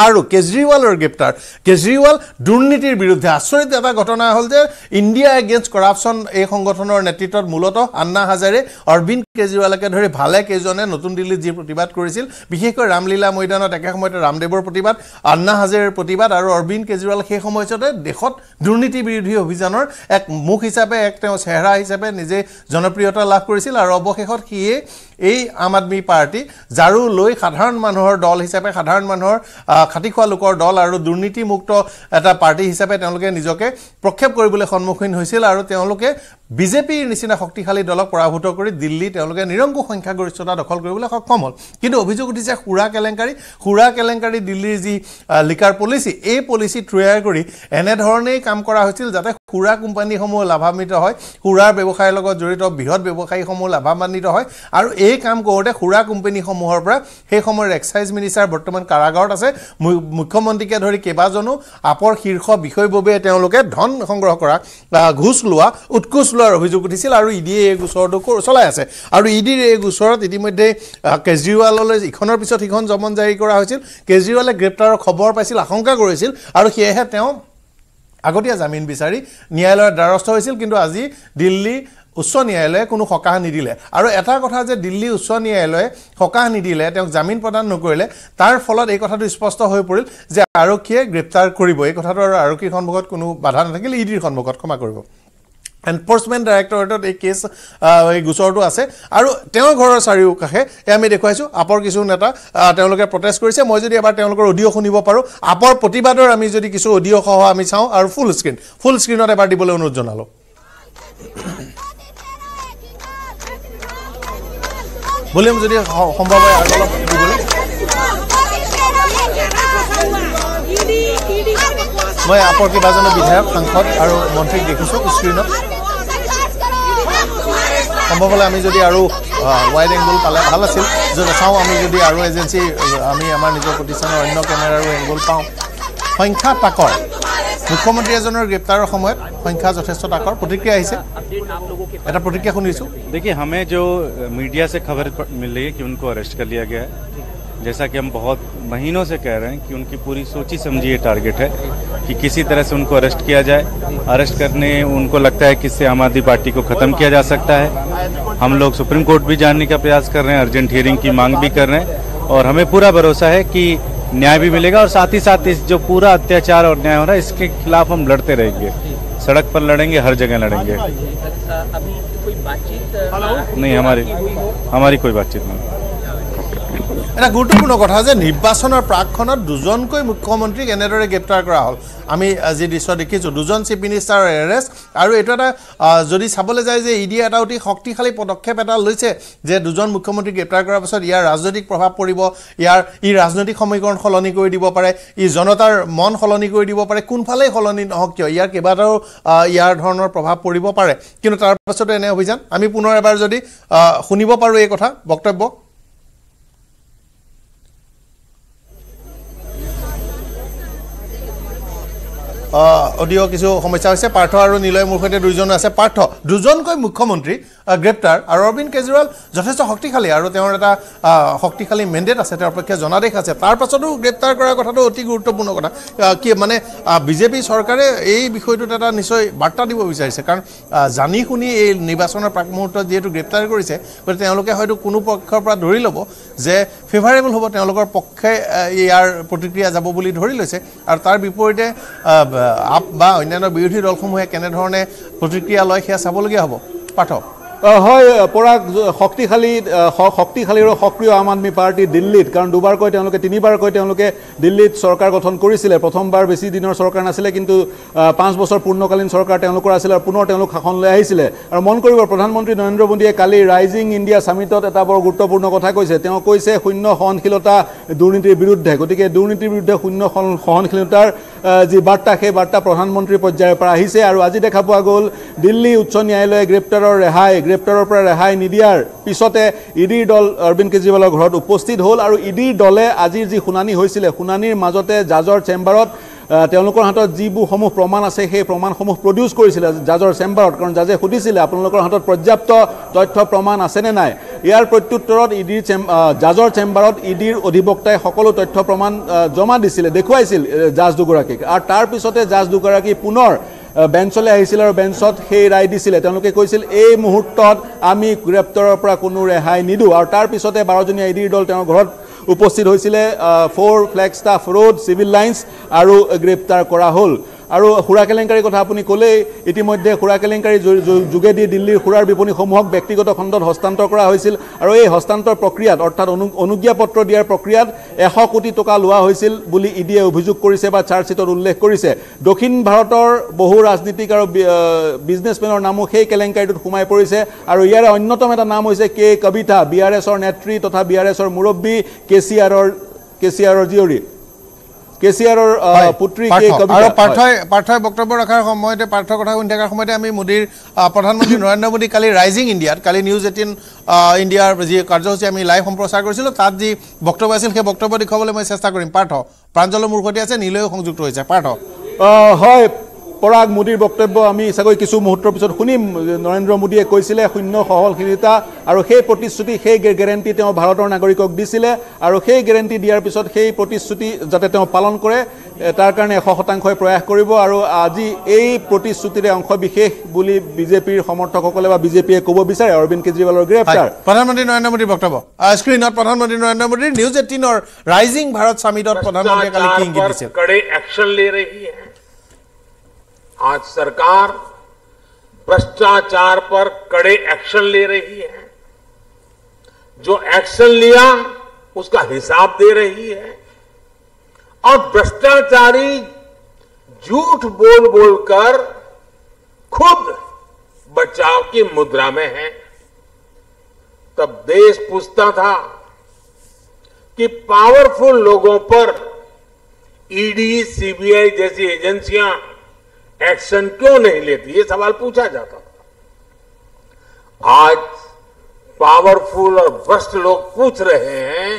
আৰু কেজৰিৱালৰ গ্ৰেপ্তাৰ, কেজৰিৱাল দুৰ্নীতিৰ বিৰুদ্ধে। আচৰিত এটা ঘটনা হ'ল যে ইণ্ডিয়া এগেইনষ্ট কৰাপশ্যন এই সংগঠনৰ নেতৃত্বত মূলতঃ আন্না হাজাৰে, অৰবিন্দ কেজৰিৱালকে ধৰি ভালে কেইজনে নতুন দিল্লীত যি প্ৰতিবাদ কৰিছিল, বিশেষকৈ ৰামলীলা মৈদানত একে সময়তে ৰামদেৱৰ প্ৰতিবাদ, আন্না হাজাৰেৰ প্ৰতিবাদ আৰু অৰবিন্দ কেজৰিৱাল সেই সময়ছোৱাতে দেশত দুৰ্নীতি বিৰোধী অভিযানৰ এক মুখ হিচাপে, এক তেওঁ চেহেৰা হিচাপে নিজে জনপ্ৰিয়তা লাভ কৰিছিল। আৰু অৱশেষত সিয়ে এই আম আদমি পাৰ্টি, যাৰো লৈ সাধাৰণ মানুহৰ দল হিচাপে, সাধাৰণ মানুহৰ খাটি খোৱা লোকৰ দল আৰু দুৰ্নীতিমুক্ত এটা পাৰ্টি হিচাপে তেওঁলোকে নিজকে প্ৰক্ষেপ কৰিবলৈ সন্মুখীন হৈছিল। আৰু তেওঁলোকে বিজেপিৰ নিচিনা শক্তিশালী দলক পৰাভূত কৰি দিল্লী তেওঁলোকে নিৰংকুশ সংখ্যাগৰিষ্ঠতা দখল কৰিবলৈ সক্ষম হ'ল। কিন্তু অভিযোগ উঠিছে সুৰা কেলেংকাৰী, সুৰা কেলেংকাৰী দিল্লীৰ যি লিকাৰ পলিচি, এই পলিচি তৈয়াৰ কৰি এনেধৰণেই কাম কৰা হৈছিল যাতে সুৰা কোম্পানীসমূহ লাভান্বিত হয়, সুৰাৰ ব্যৱসায়ৰ লগত জড়িত বৃহৎ ব্যৱসায়ীসমূহ লাভান্বিত হয়। আৰু এই কাম কৰোঁতে সুৰা কোম্পানীসমূহৰ পৰা সেই সময়ৰ এক্সাইজ মিনিষ্টাৰ বৰ্তমান কাৰাগাৰত আছে, মুখ্যমন্ত্ৰীকে ধৰি কেইবাজনো আপৰ শীৰ্ষ বিষয়ববীয়ে তেওঁলোকে ধন সংগ্ৰহ কৰা, ঘোচ লোৱা, উৎকোচ লোৱাৰ অভিযোগ উঠিছিল। আৰু ইডিয়ে এই গোচৰটো চলাই আছে। আৰু ইডিৰ এই গোচৰত ইতিমধ্যে কেজৰিৱাললৈ ইখনৰ পিছত সিখন জমন জাৰি কৰা হৈছিল। কেজৰিৱালে গ্ৰেপ্তাৰৰ খবৰ পাইছিল, আশংকা কৰিছিল আৰু সেয়েহে তেওঁ আগতীয়া জামিন বিচাৰি ন্যায়ালয়ৰ দ্বাৰস্থ হৈছিল। কিন্তু আজি দিল্লী উচ্চ ন্যায়ালয়ে কোনো সকাহ নিদিলে। আৰু এটা কথা যে দিল্লী উচ্চ ন্যায়ালয়ে সকাহ নিদিলে, তেওঁক জামিন প্ৰদান নকৰিলে, তাৰ ফলত এই কথাটো স্পষ্ট হৈ পৰিল যে আৰক্ষীয়ে গ্ৰেপ্তাৰ কৰিব। এই কথাটো আৰু আৰক্ষীৰ সন্মুখত কোনো বাধা নাথাকিলে, ইডিৰ সন্মুখত, ক্ষমা কৰিব। এনফৰ্চমেণ্ট ডাইৰেক্টৰেটত এই কেছ, এই গোচৰটো আছে। আৰু তেওঁৰ ঘৰৰ চাৰিওকাষে এই আমি দেখুৱাইছোঁ আপৰ কিছু নেতা, তেওঁলোকে প্ৰটেষ্ট কৰিছে। মই যদি এবাৰ তেওঁলোকৰ অডিঅ' শুনিব পাৰোঁ, আপৰ প্ৰতিবাদৰ আমি যদি কিছু অডিঅ' সহ আমি চাওঁ আৰু ফুল স্ক্ৰীণ, ফুল স্ক্ৰীণত এবাৰ দিবলৈ অনুৰোধ জনালোঁ। ভলিউম যদি সম্ভৱ হয় আৰু অলপ দিবলৈ। মই আপৰ কেইবাজনো বিধায়ক, সাংসদ আৰু মন্ত্ৰীক দেখিছোঁ স্ক্ৰীণত। সম্ভৱ হ'লে আমি যদি আৰু ৱাইড এংগুল পালে ভাল আছিল। যদি চাওঁ আমি যদি আৰু এজেঞ্চি, আমি আমাৰ নিজৰ প্ৰতিষ্ঠানৰ অন্য কেমেৰাৰো এংগুল পাওঁ। সংখ্যা তাকৰ, মুখ্যমন্ত্ৰী এজনৰ গ্ৰেপ্তাৰৰ সময়ত সংখ্যা যথেষ্ট তাকৰ। প্ৰতিক্ৰিয়া আহিছে, এটা प्रतिक्रिया सुनी। देखिए, हमें जो मीडिया से खबर मिली कि उनको अरेस्ट कर लिया गया है, जैसा कि हम बहुत महीनों से कह रहे हैं कि उनकी पूरी सोची समझी ये टारगेट है कि किसी तरह से उनको अरेस्ट किया जाए। अरेस्ट करने उनको लगता है कि इससे आम आदमी पार्टी को ख़त्म किया जा सकता है। हम लोग सुप्रीम कोर्ट भी जानने का प्रयास कर रहे हैं, अर्जेंट हियरिंग की मांग भी कर रहे हैं और हमें पूरा भरोसा है कि न्याय भी मिलेगा। और साथ ही साथ इस जो पूरा अत्याचार और न्याय हो रहा है इसके खिलाफ हम लड़ते रहेंगे, सड़क पर लड़ेंगे, हर जगह लड़ेंगे। नहीं, हमारी हमारी कोई बातचीत नहीं। एटा गुरुत्वपूर्ण कथा जे निर्वाचनर प्राकखनत दुजनक मुख्यमंत्री एनेदरे ग्रेप्टार करा हल। आमी जे दृश्य देखिछु दुजन चीफ मिनिस्टार एरेस्ट आरो एटा जदि साबले जाय जे इडिया एटा अति शक्तिशाली पदक्षेप एटा लैसे जे दुजन मुख्यमंत्री ग्रेप्टार करार पाছত इयार राजनीतिक प्रभाव परिब, इयार इ राजनीतिक समीकरण सलनी करि दिब पारे, इ जनतार मन सलनी करि दिब पारे। कोनफाले सलनी নহक किय इयार केबाटाव इयार धৰণৰ प्रभाव परिब पारे, किन्तु तार पाছত एने अभियान आमी पुনৰ এবাৰ যদি শুনিব পাৰো এই কথা বক্তব্য। অডিও কিছু সমস্যা হৈছে। পাৰ্থ আৰু নীলয় মুৰখতে দুজন আছে। পাৰ্থ, দুজনকৈ মুখ্যমন্ত্ৰী গ্ৰেপ্টাৰ আৰু অৰবিন্দ কেজৰিৱাল যথেষ্ট শক্তিশালী আৰু তেওঁৰ এটা শক্তিশালী মেণ্ডেট আছে, তেওঁৰ পক্ষে জনাদেশ আছে। তাৰ পাছতো গ্ৰেপ্টাৰ কৰাৰ কথাটো অতি গুৰুত্বপূৰ্ণ কথা। কি মানে বিজেপি চৰকাৰে এই বিষয়টোত এটা নিশ্চয় বাৰ্তা দিব বিচাৰিছে, কাৰণ জানি শুনি এই নিৰ্বাচনৰ প্ৰাক মুহূৰ্তত যিহেতু গ্ৰেপ্টাৰ কৰিছে, গতিকে তেওঁলোকে হয়তো কোনো পক্ষৰ পৰা ধৰি ল'ব যে ফেভাৰেবল হ'ব, তেওঁলোকৰ পক্ষে ইয়াৰ প্ৰতিক্ৰিয়া যাব বুলি ধৰি লৈছে। আৰু তাৰ বিপৰীতে आप अन्य विरोधी दलसमूहे केनेधरणे प्रतिक्रिया लय सेया चाबलगिया हब। पाठ है परा शक्तिशाली शक्तिशाली और सक्रिय आम आदमी पार्टी दिल्ली, कारण दुबारक तीनबारक दिल्ली सरकार गठन कर प्रथम बार बेसि दिन सरकार नाছিলে, किन्तु पाँच बस पूर्णकालीन सरकार आर पुनः शासन ले। मन कर प्रधानमंत्री नरेंद्र मोदी काली राइजिंग इंडिया सामिटत एटा बर गुरुत्वपूर्ण कथा कैसे, कैसे शून्य सहनशीलता दुर्नीतिर विरुद्धे। गति के दुर्नीतिर विरुद्धे शून्य सहनशीलतार जी बार्ता সেই बार्ता प्रधानमंत्री पर्यायर पर आहिसे। और आज देखा पा गल दिल्ली उच्च न्यायालय ग्रेप्टार रेहाई ग्रेप्टार पर रेहाई निदियार पिछते इडिर दल अरविंद केजरीवाल घर उपस्थित हल। और इडिर दले आजिर जी शुनानी होइसिले शुनानीर माजते जाजर चेम्बारत তেওঁলোকৰ হাতত যিবোৰ সমূহ প্ৰমাণ আছে সেই প্ৰমাণসমূহ প্ৰডিউচ কৰিছিল জাজৰ চেম্বাৰত, কাৰণ জাজে সুধিছিল আপোনালোকৰ হাতত পৰ্যাপ্ত তথ্য প্ৰমাণ আছেনে নাই। ইয়াৰ প্ৰত্যুত্তৰত ইডিৰ জাজৰ চেম্বাৰত ইডিৰ অধিবক্তাই সকলো তথ্য প্ৰমাণ জমা দিছিল, দেখুৱাইছিল জাজ দুগৰাকীক। আৰু তাৰ পিছতে জাজ দুগৰাকী পুনৰ বেঞ্চলৈ আহিছিল আৰু বেঞ্চত সেই ৰায় দিছিলে। তেওঁলোকে কৈছিল এই মুহূৰ্তত আমি গ্ৰেপ্টাৰৰ পৰা কোনো ৰেহাই নিদিওঁ। আৰু তাৰ পিছতে বাৰজনীয়া ইডিৰ দল তেওঁৰ ঘৰত उपस्थित होइसिले four flagstaff road civil lines और ग्रेप्टार करा हल। और सुरा केलेंकारी कथा आपुनी कले, इतिमध्ये सुरा केलेंकारी जुगेदी दिल्लीर सुरार विपणीसमूहक व्यक्तिगत खण्डत हस्तान्तर करा होइसिल। और ये हस्तान्तर प्रक्रिया अर्थात अनुज्ञापत्र दियार प्रक्रिया एश कोटी टका लोवा होइसिल बुली इडिए अभियोग करिसे बा चार्जशीटत उल्लेख करिसे। दक्षिण भारतर बहु राजनीतिक और बिजनेसमेनर नामो सेई केलेंकारीटत सोमाय परिसे। और इयारे अन्यतम एटा नाम होइसे के कविता, बी आर एसर नेत्री तथा बी आर एसर मुरब्बी के सी आरर के सी आरर जीयरी केसीआरर पुत्री के कविता। पार्थय पार्थय বক্তব্য রাখার সময়তে পার্থ কথা শুনি থাকাৰ সময়তে আমি মোদীৰ প্ৰধানমন্ত্ৰী নৰেন্দ্ৰ মোদী কালি ৰাইজিং ইণ্ডিয়াত কালি নিউজ এইটিন ইণ্ডিয়াৰ যি কাৰ্যসূচী আমি লাইভ সম্প্ৰচাৰ কৰিছিলোঁ তাত যি বক্তব্য আছিল সেই বক্তব্য দেখুৱাবলৈ মই চেষ্টা কৰিম। পাৰ্থ, প্ৰাঞ্জল মূৰ্খতি আছে, নীলয় সংযুক্ত হৈছে। পাৰ্থ হয় পৰাগ মোদীৰ বক্তব্য আমি চাগৈ কিছু মুহূৰ্তৰ পিছত শুনিম। নৰেন্দ্ৰ মোদীয়ে কৈছিলে শূন্য সহনশীলতা, আৰু সেই প্ৰতিশ্ৰুতি সেই গেৰেণ্টি তেওঁ ভাৰতৰ নাগৰিকক দিছিলে। আৰু সেই গেৰেণ্টি দিয়াৰ পিছত সেই প্ৰতিশ্ৰুতি যাতে তেওঁ পালন কৰে তাৰ কাৰণে এশ শতাংশই প্ৰয়াস কৰিব। আৰু আজি এই প্ৰতিশ্ৰুতিৰে অংশ বিশেষ বুলি বিজেপিৰ সমৰ্থকসকলে বা বিজেপিয়ে ক'ব বিচাৰে অৰবিন্দ কেজৰিৱালৰ গ্ৰেপ্টাৰ। প্ৰধানমন্ত্ৰী নৰেন্দ্ৰ মোদীৰ বক্তব্য স্ক্ৰীণত। প্ৰধানমন্ত্ৰী নৰেন্দ্ৰ মোদীৰ নিউজ এইটিনৰ ৰাইজিং ভাৰত সামিটত প্ৰধানমন্ত্ৰীয়ে কালি কি ইংগিত দিছিল। आज सरकार भ्रष्टाचार पर कड़े एक्शन ले रही है, जो एक्शन लिया उसका हिसाब दे रही है। और भ्रष्टाचारी झूठ बोल बोलकर खुद बचाव की मुद्रा में है। तब देश पूछता था कि पावरफुल लोगों पर ईडी, सीबीआई जैसी एजेंसियां एक्शन क्यों नहीं लेती, ये सवाल पूछा जाता था। आज पावरफुल और भ्रष्ट लोग पूछ रहे हैं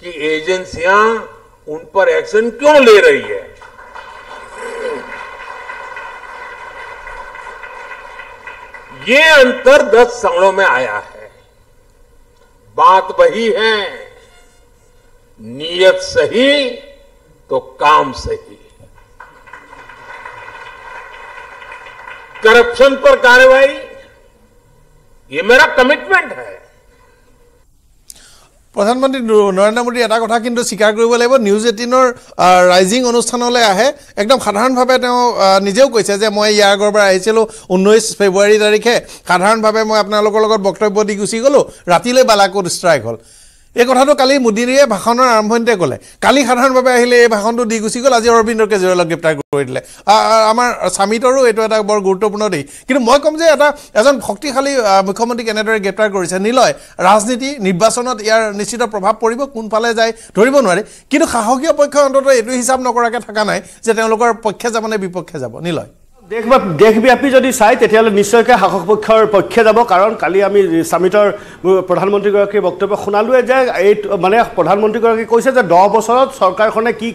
कि एजेंसियां उन पर एक्शन क्यों ले रही है। ये अंतर दस सालों में आया है। बात वही है नीयत सही तो काम सही। करप्शन पर कार्रवाई, ये मेरा कमिटमेंट है। प्रधानमंत्री नरेंद्र मोदी एटा कथा किन्तु स्वीकार करिब लागिब, न्यूज एटीনৰ राइजिंग अनुष्ठानলৈ আহে एकदम সাধাৰণ ভাৱে তেওঁ নিজেও কৈছে যে মই ইয়াৰ গৰবা আহিছিল ঊনৈশ ফেব্ৰুৱাৰী তাৰিখে, সাধাৰণ ভাৱে মই আপোনালোকৰ লগত বক্তব্য দি গুছি গলো, ৰাতিলৈ বালাকোট ষ্ট্ৰাইক হল। এই কথাটো কালি মোদীয়ে ভাষণৰ আৰম্ভণিতে ক'লে, কালি সাধাৰণ ভাৱে আহিলে এই ভাষণটো দি গুছি গল। আজি অৰবিন্দ কেজৰিৱালক গ্ৰেপ্তাৰ কৰি দিলে। আমাৰ সামিটৰো এটো এটা বৰ গুৰুত্বপূৰ্ণ দেই, কিন্তু মই কম যে এটা এজন শক্তিশালী মুখ্যমন্ত্ৰী কেনেদৰে গ্ৰেপ্তাৰ কৰিছে, নিলয় ৰাজনীতি নিৰ্বাচনত ইয়াৰ নিশ্চিত প্ৰভাৱ পৰিব, কোনফালে যায় ধৰিব নোৱাৰে, কিন্তু সাহসীয় পক্ষ অন্তত এইটো হিচাপ নকৰাকৈ থকা নাই যে তেওঁলোকৰ পক্ষে যাব নে বিপক্ষে যাব। নিলয় देखा देशव्यापी जो चाय निश्चयक शासक पक्षर पक्षे जा, कारण कल आम सामिटर प्रधानमंत्रीगढ़ बक्तव्य शुनाले मानने प्रधानमंत्रीगढ़ कैसे दह बचर सरकार की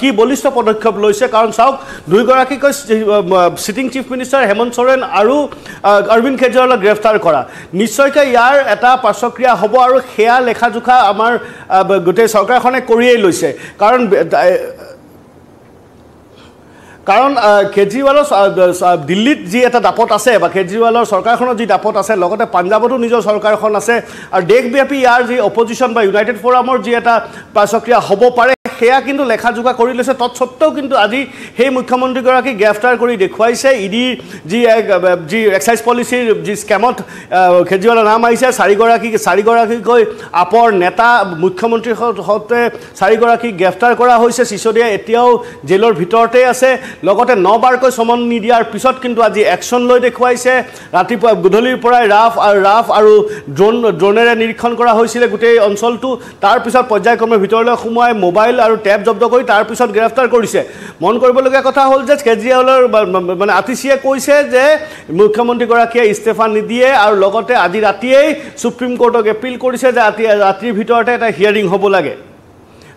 कि बलिष्ठ पदक्षेप लैसे, कारण चावक sitting chief minister Hemant Soren और अरविंद केजरीवाल ग्रेफ्तार करा निश्चयक यार एट पार्श्वक्रिया हम और सैया लेखा जोखा आम गोटे सरकार लैसे, कारण कारण केजरीवाल दिल्ली जी एट दापत आसे, केजरीवाल सरकार जी दापत आसे, पंजाबतो निजर सरकार आसे और देशव्यापी यार जी अपोजिशन यूनाइटेड फोराम जी एट पार्श्वक्रिया हम पारे सेया किन्तु लेखा जोखा कर लैसे। तत्सत्वेও किन्तु आज সেই मुख्यमंत्रीगढ़ ग्रेफ्तार कर देखाइसे। इडी जी जी एक्साइज पॉलिसी जी स्कैमत केजरीवाल नाम आई चारिगराकी चारिगराकीको आपर नेता मुख्यमंत्री हते चारिगराकी ग्रेफ्तार करा होइसे। सिसोदिया एतियाओ जेलर भितरते आसे, लगते नौ बारको समन निदियार पिছত किन्तु आज एक्शन লৈ देखाइसे। रातिपुवा गुधलिर पराय राफ आरो राफ आरो ड्रोन ड्रोनेरे निरीक्षण करा होइसिले गोटे अंचलटु, तार पिছত पर्यायक्रमे भितरले सुमाय मोबाइल और टैब जब्द कर तार पिछत ग्रेफ्तार करिसे। मन करबलगिया कथा हल जे केजरीवाल माने आतिशीये कइसे जे मुख्यमंत्रीगराकीये इस्तीफा निदिये और लगते आज रातिये सुप्रीम कोर्टक एपिल करिसे जे रातिर भितरते एटा हियरिंग हब लागे।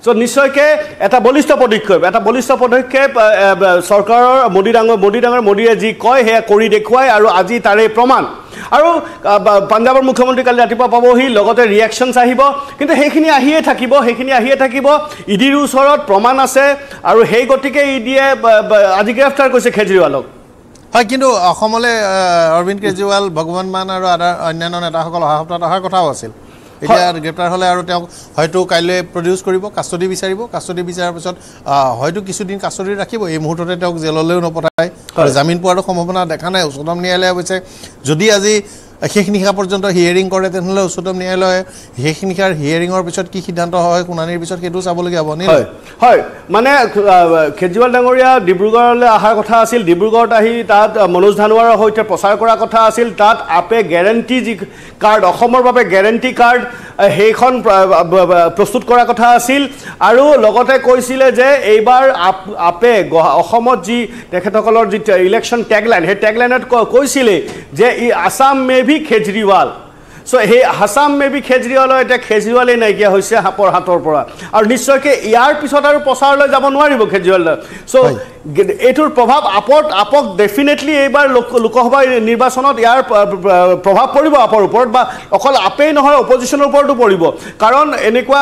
सो निश्चयक एट बलिष्ठ पदक्षेप एट बलिष्ठ पदक्षेप सरकार मोदी डांगर मोदी डांगर मोदी जी क्या कर देखाय और आज तारे प्रमाण। और पंजाबर मुख्यमंत्री कल रातिपुवा पाबहि, लगते रिएक्शन्स आहिब, किन्तु हेखिनि आहिए थाकिब हेखिनि आहिए थाकिब। इडिर ओसरत प्रमाण आसे और हेइ गतिके इडिये आज ग्रेफ्तार करिसे केजरीवालक। হয়, কিন্তু অসমলে অৰবিন্দ কেজৰিৱাল, ভগৱান মান আৰু অন্যান্য নেতাসকল অহা সপ্তাহত অহাৰ কথাও আছিল। এতিয়া গ্ৰেপ্তাৰ হ'লে আৰু তেওঁ হয়তো কাইলৈ প্ৰডিউচ কৰিব, কাষ্টডি বিচাৰিব, কাষ্টডি বিচাৰাৰ পিছত হয়তো কিছুদিন কাষ্টডি ৰাখিব। এই মুহূৰ্ততে তেওঁক জেললৈও নপঠায়, জামিন পোৱাৰ সম্ভাৱনা দেখা নাই। উচ্চতম ন্যায়ালয়ে অৱশ্যে যদি আজি শেষ নিশা পৰ্যন্ত হিয়াৰিং কৰে তেনেহ'লে উচ্চতম ন্যায়ালয়ে শেষ নিশাৰ হিয়াৰিঙৰ পিছত কি সিদ্ধান্ত হয়, শুনানিৰ পিছত সেইটো চাবলগীয়া হ'ব। নি হয় মানে কেজৰিৱাল ডাঙৰীয়া ডিব্ৰুগড়লৈ অহাৰ কথা আছিল, ডিব্ৰুগড়ত আহি তাত মনোজ ধানোৱাৰৰ সৈতে প্ৰচাৰ কৰাৰ কথা আছিল, তাত আপে গেৰেণ্টি যি কাৰ্ড অসমৰ বাবে গেৰেণ্টি কাৰ্ড সেইখন প্ৰস্তুত কৰাৰ কথা আছিল। আৰু লগতে কৈছিলে যে এইবাৰ আপে অসমত যি তেখেতসকলৰ যি ইলেকশ্যন টেগলাইন, সেই টেগলাইনত কৈছিলে যে ই আসাম মে भी केजरीवाल। सो हे आसाम में भी केजरीवाल एटा केजरीवाले नाइकिया होइसे हापर हाथर परा और निश्चयके यार पिছত आरो प्रचार লৈ যাব নোৱাৰিব केजरीवाल। सो एटुर प्रभाव आपत आपक डेफिनेटली एबार लोकसभा निर्वाचনত यार प्रभाव পৰিব আপৰ ওপৰত, বা অকল আপেই নহয় অপজিশ্যনৰ ওপৰতো পৰিব। কাৰণ এনেকুৱা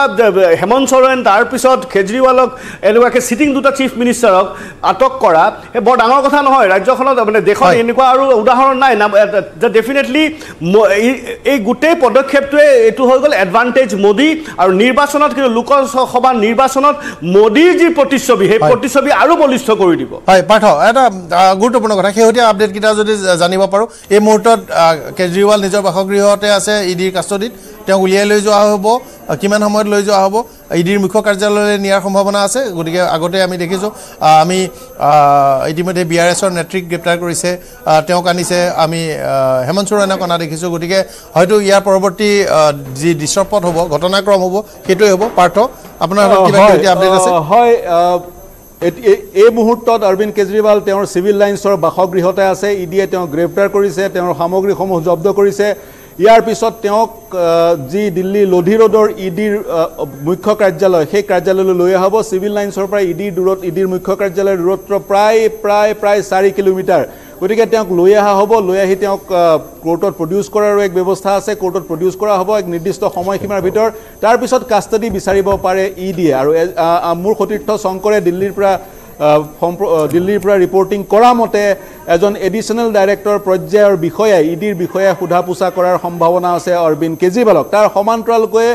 হেমন্ত সোৰেন তাৰ পিছত কেজৰিৱালক এনেকুৱাকে সিটিং দুটা চিফ মিনিষ্টাৰক আটক কৰা এ বৰ ডাঙৰ কথা নহয়, ৰাজ্যখনত মানে দেখোন এনেকুৱা আৰু উদাহৰণ নাই। ডেফিনেটলি এই গোটেই পদক্ষেপটোৱে এটো হৈ গ'ল এডভান্টেজ মোদী আৰু নিৰ্বাচনত, কিন্তু লোকসভা নিৰ্বাচনত মোদীৰ যি প্ৰতিচ্ছবি সেই প্ৰতিচ্ছবি আৰু বলিষ্ঠ কৰি দিব। হয় পাৰ্থ, এটা গুৰুত্বপূৰ্ণ কথা, শেহতীয়া আপডেটকেইটা যদি জানিব পাৰোঁ। এই মুহূৰ্তত কেজৰিৱাল নিজৰ বাসগৃহতে আছে, ইডিৰ কাষ্টডিত, তেওঁ উলিয়াই লৈ যোৱা হ'ব, কিমান সময়ত লৈ যোৱা হ'ব, ইডিৰ মুখ্য কাৰ্যালয়লৈ নিয়াৰ সম্ভাৱনা আছে। গতিকে আগতে আমি দেখিছোঁ, আমি ইতিমধ্যে বি আৰ এছৰ নেতৃক গ্ৰেপ্তাৰ কৰিছে, তেওঁক আনিছে, আমি হেমন্ত সোৰেনক অনা দেখিছোঁ। গতিকে হয়তো ইয়াৰ পৰৱৰ্তী যি দৃশ্যপট হ'ব, ঘটনাক্ৰম হ'ব, সেইটোৱে হ'ব। পাৰ্থ, আপোনাৰ কিবা কিবি আপডেট আছে? হয়, এই মুহূৰ্তত অৰবিন্দ কেজৰিৱাল তেওঁৰ চিভিল লাইন্সৰ বাসগৃহতে আছে, ইডিয়ে তেওঁ গ্ৰেপ্তাৰ কৰিছে, তেওঁৰ সামগ্ৰীসমূহ জব্দ কৰিছে। ইয়াৰ পিছত তেওঁক যি দিল্লী লোধি ৰোডৰ ইডিৰ মুখ্য কাৰ্যালয়, সেই কাৰ্যালয়লৈ লৈ অহা হ'ব। চিভিল লাইন্সৰ পৰা ইডিৰ দূৰত, ইডিৰ মুখ্য কাৰ্যালয়ৰ দূৰত্ব প্ৰায় প্ৰায় প্ৰায় চাৰি কিলোমিটাৰ। गति के लै अहा हम लै कोर्टत प्रड्यूस करारो एक व्यवस्था आछे कोर्टत प्रड्यूस करा हम एक निर्दिष्ट समयसीमार भितर तार पिছত कास्टडी विचारिब पारे इडिए आरो मोर सतीर्थ शंकरे दिल्लीर पुरा दिल्लीर पुरा रिपोर्टिंग करा मते एजन एडिशनल डायरेक्टर पर्यायर विषय इडिर विषय सोधा पोछा करार सम्भावना आछे अरविंद केजरीवालक तार समान्तरालकै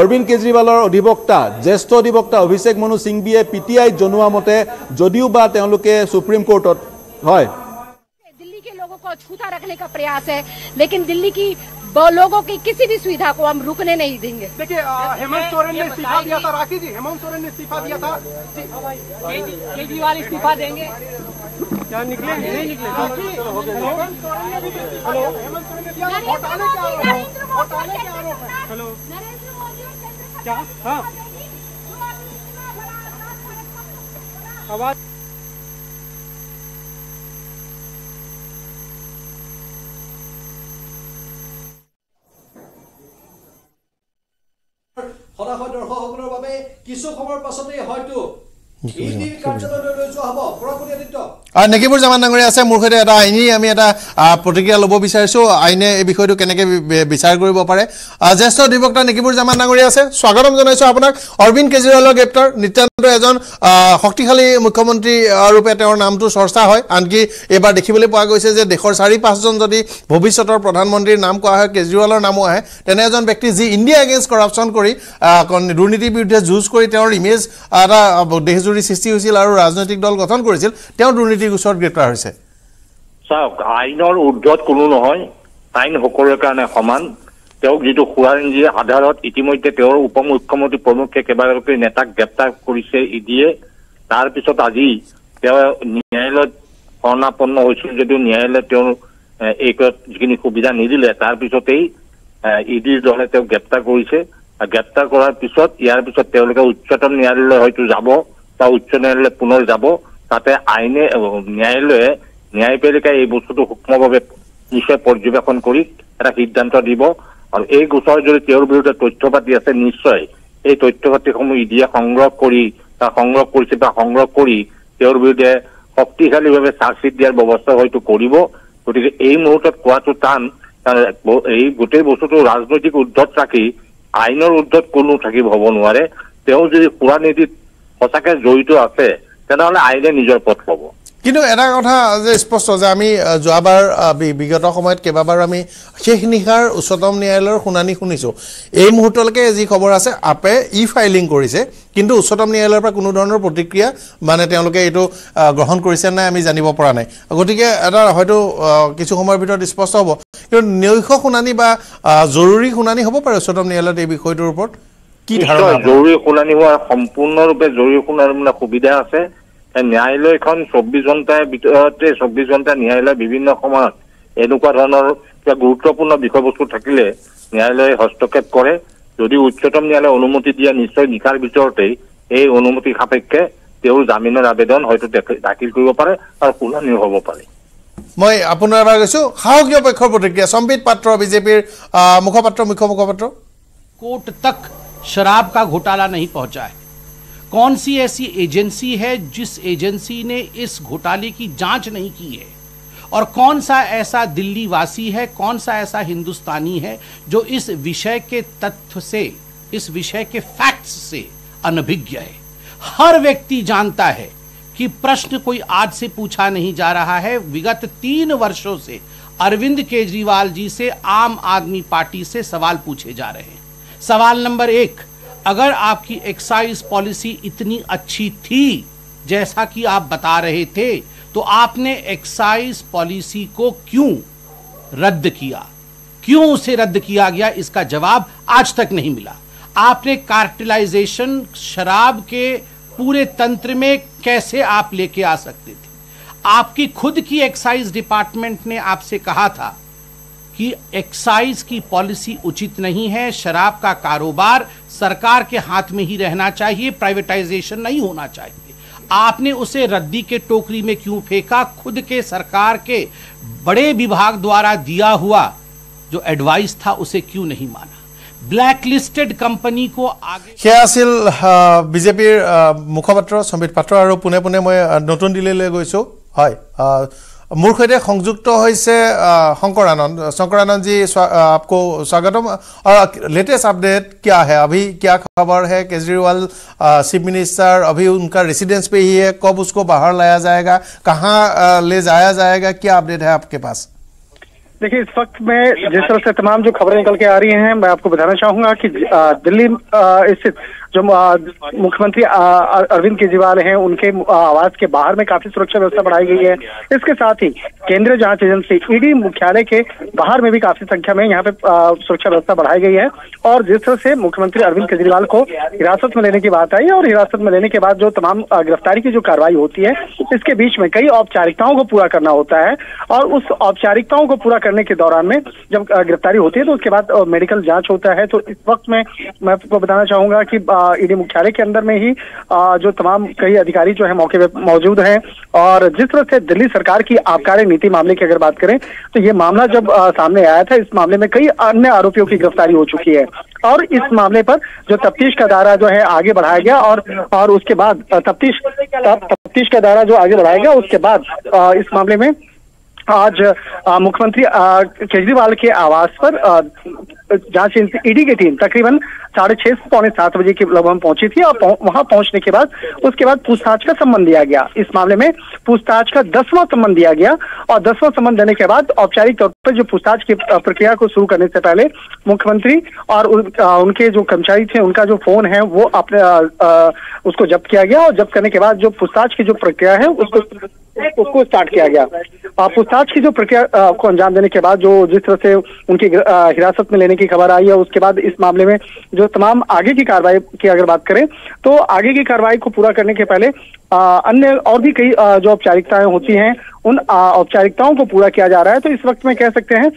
अरविंद केजरीवालर अधिवक्ता ज्येष्ठ अधिवक्ता अभिषेक मनु सिंघवीए पी टी आई जनुआ मते जदिओबा तेओलोके सुप्रीम कोर्टत है दिल्ली के लोगों को अछूता रखने का प्रयास है, लेकिन दिल्ली की लोगों की किसी भी सुविधा को हम रुकने नहीं देंगे। देखिए हेमंत सोरेन ने इस्तीफा दिया था राखी जी, हेमंत सोरेन ने इस्तीफा दिया था, केजरीवाल इस्तीफा देंगे क्या निकले नहीं निकले हेमंत सोरेन ने भी हेमंत सोरेन ने दिया घोटाले के आरोप घोटाले के आरोप हेलो नरेंद्र मोदी क्या हाँ आवाज निकिपुर जमान डांगरिया आछे मोर सहित एटा आइनी आमि एटा प्रतिक्रिया लब बिचारिछु आइने ए विषयटो केनेके बिचार करिब पारे ज्येष्ठ अधिवक्ता निकिपुर जमान डांगरिया आछे स्वागतम जनाइछु आपनाक अरविंद केजरीवालर ग्रेप्तार नितान्त एजन शक्तिशाली मुख्यमंत्री रूपे तेर नामटो चर्चा हय आनकि एबार देखिबले पा गयसे जे देशर चारि पाँच जन जदि भविष्यतर प्रधानमंत्रीर नाम कोआ हय केजरीवालर नामो आए तेने एजन व्यक्ति जि इंडिया एगेन्स्ट करप्शन करि दुर्नीतिर बिरुद्धे जुझ करि तेर इमेज एटा देशजुरी सृष्टि होइसिल आरु राजनैतिक दल गठन करिसिल तेर दुर्नीति गुसर गिरफ्तार হৈছে সাব আইনৰ উদ্যত কোনো নহয় আইন সকলৰ কাৰণে সমান তেও যেটো খুৰানজি আধাৰত ইতিমধ্যে তেৰ উপ মুখ্যমন্ত্ৰী প্ৰমুখ্যে কেবাগৰাকী নেতাক গ্ৰেপ্তাৰ কৰিছে ইডিয়ে তাৰ পিছত আজি তেও ন্যায়ালয়ত অনাপন্ন হৈছিল যদিও ন্যায়ালয়ে তেও একত যিখিনি সুবিধা নিদিলে তাৰ পিছতেই ইডিৰ দলে তেও গ্ৰেপ্তাৰ কৰিছে গ্ৰেপ্তাৰ কৰাৰ পিছত ইয়াৰ পিছত তেওঁলোকে উচ্চতম ন্যায়ালয়লৈ হয়তো যাব বা উচ্চ ন্যায়ালয়লৈ পুনৰ যাব ताते आईने न्यायालय न्यायपालिका ये बस्तु सूक्ष्म निश्चय पर्यवेक्षण करी एटा सिद्धांत दिब और ये गोचर जो तेर विरुद्ध तथ्य पाती आछे निश्चय ये तथ्य पाती समूह इडिया संग्रह करी संग्रह करिछे बा संग्रह करी तेर विरुद्धे शक्तिशाली भावे चार्जशीट दियार व्यवस्था हयतो करिब गतिके এই মুহূৰ্তত কোৱাটো টান এই গোটেই বস্তুটো ৰাজনৈতিক উদ্ধত ৰাখি আইনৰ উদ্ধত কোনো থাকিব হ'ব নোৱাৰে তেও যদি পুৰা নীতিত সঁচাকৈ জড়িত আছে आईने निजर पथ पा कि कथा स्पष्ट जोबार विगत समय केबाबार शेष निशार उच्चतम न्यायालय शुनानी शुनीसो यह मुहूर्तलें जी खबर आसे आपे इ फाइलिंग करिसे किन्तु उच्चतम न्यायालयर पर कोनो धৰণৰ प्रतिक्रिया माने तेनलोके एतो ग्रहण करिसे ना आमी जानिब परा नाइ गतिके एटा हयतो किछु समयर भितर स्पष्ट हब किन्तु न्यायिक शुनानी बा जरुरी शुनानी हब पारे उच्चतम न्यायालयत এই বিষয়টোৰ ওপৰত কি ধাৰণা জৰুৰী শুনানি হোৱাৰ সম্পূৰ্ণ ৰূপে জৰুৰী শুনানিৰ সুবিধা আছে न्यायालय चौबीस घंटार भरते चौबीस घंटा न्यायालय विभिन्न समय एनेकुवा धरणर गुरुत्वपूर्ण विषय बस्तु थाकिले न्यायालय हस्तक्षेप करे यदि उच्चतम न्यायालय अनुमति दिया निश्चय निशार भरते ये अनुमति सपेक्षे तेओर जामिनर आवेदन हयतो दाखिल करिब पारे आरु शुनानी हब पारे मैं आपोनार आगैछु सहयोगी पक्षर प्रतिक्रिया सम्बित पात्र बीजेपीर मुखपात्र मुख्य मुखपात्र कोर्ट तक शराब का घोटाला नहीं पहुंचा है। कौन सी ऐसी एजेंसी है जिस एजेंसी ने इस घोटाले की जांच नहीं की है और कौन सा ऐसा दिल्ली वासी है कौन सा ऐसा हिंदुस्तानी है जो इस विषय के तथ्य से इस विषय के फैक्ट्स से अनभिज्ञ है। हर व्यक्ति जानता है कि प्रश्न कोई आज से पूछा नहीं जा रहा है। विगत तीन वर्षों से अरविंद केजरीवाल जी से आम आदमी पार्टी से सवाल पूछे जा रहे हैं। सवाल नंबर एक, अगर आपकी एक्साइज पॉलिसी इतनी अच्छी थी जैसा कि आप बता रहे थे तो आपने एक्साइज पॉलिसी को क्यों रद्द किया, क्यों उसे रद्द किया गया, इसका जवाब आज तक नहीं मिला। आपने कार्टेलाइजेशन शराब के पूरे तंत्र में कैसे आप लेके आ सकते थे। आपकी खुद की एक्साइज डिपार्टमेंट ने आपसे कहा था कि एक्साइज की पॉलिसी उचित नहीं है, शराब का कारोबार सरकार के हाथ में ही रहना चाहिए, प्राइवेटाइजेशन नहीं होना चाहिए। आपने उसे रद्दी के टोकरी में क्यों फेंका? खुद के सरकार के बड़े विभाग द्वारा दिया हुआ जो एडवाइस था उसे क्यों नहीं माना? ब्लैकलिस्टेड कंपनी को आगे सेया बीजेपीर मुखपात्र सम्बित पात्र और पुणे पुणे मैं नतुन दिल्लीले गयसो। मोर सहित संयुक्त शंकर आनंद। शंकर आनंद जी स्वा, आपको स्वागतम। और लेटेस्ट अपडेट क्या है, अभी क्या खबर है? केजरीवाल चीफ मिनिस्टर अभी उनका रेसिडेंस पे ही है, कब उसको बाहर लाया जाएगा, कहाँ ले जाया जाएगा, क्या अपडेट है आपके पास? देखिए, इस वक्त में जिस तरह से तमाम जो खबरें निकल के आ रही हैं, मैं आपको बताना चाहूंगा कि दिल्ली स्थित जो मुख्यमंत्री अरविंद केजरीवाल हैं, उनके आवास के बाहर में काफी सुरक्षा व्यवस्था बढ़ाई गई है। इसके साथ ही केंद्रीय जांच एजेंसी ईडी मुख्यालय के बाहर में भी काफी संख्या में यहाँ पे सुरक्षा व्यवस्था बढ़ाई गई है। और जिस तरह से मुख्यमंत्री अरविंद केजरीवाल को हिरासत में लेने की बात आई और हिरासत में लेने के बाद जो तमाम गिरफ्तारी की जो कार्रवाई होती है, इसके बीच में कई औपचारिकताओं को पूरा करना होता है। और उस औपचारिकताओं को पूरा करने के दौरान में जब गिरफ्तारी होती है तो उसके बाद मेडिकल जाँच होता है। तो इस वक्त में मैं आपको बताना चाहूंगा कि ईडी मुख्यालय के अंदर में ही जो तमाम कई अधिकारी जो है मौके पे मौजूद हैं। और जिस तरह से दिल्ली सरकार की आबकारी नीति मामले की अगर बात करें तो ये मामला जब सामने आया था, इस मामले में कई अन्य आरोपियों की गिरफ्तारी हो चुकी है और इस मामले पर जो तफ्तीश का दायरा जो है आगे बढ़ाया गया। और और उसके बाद तफ्तीश तफ्तीश का दायरा जो आगे बढ़ाया गया, उसके बाद इस मामले में आज मुख्यमंत्री केजरीवाल के आवास पर जांच ईडी की टीम तकरीबन साढ़े छह से पौने सात बजे के लगभग पहुंची थी। और पहुं, वहां पहुंचने के बाद उसके बाद पूछताछ का सम्मन दिया गया। इस मामले में पूछताछ का दसवां सम्मन दिया गया और दसवां सम्मन देने के बाद औपचारिक तौर पर जो पूछताछ की प्रक्रिया को शुरू करने से पहले मुख्यमंत्री और उन, आ, उनके जो कर्मचारी थे उनका जो फोन है वो अपने उसको जब्त किया गया। और जब्त करने के बाद जो पूछताछ की जो प्रक्रिया है उसको उसको स्टार्ट किया गया। पूछताछ की जो प्रक्रिया को अंजाम देने के बाद जो जिस तरह से उनकी हिरासत में लेने की खबर आई है, उसके बाद इस मामले में जो तमाम आगे की कार्रवाई की अगर बात करें तो आगे की कार्रवाई को पूरा करने के पहले अन्य और भी कई जो औपचारिकताएं होती हैं उन औपचारिकताओं को पूरा किया जा रहा है। तो इस वक्त में कह सकते हैं,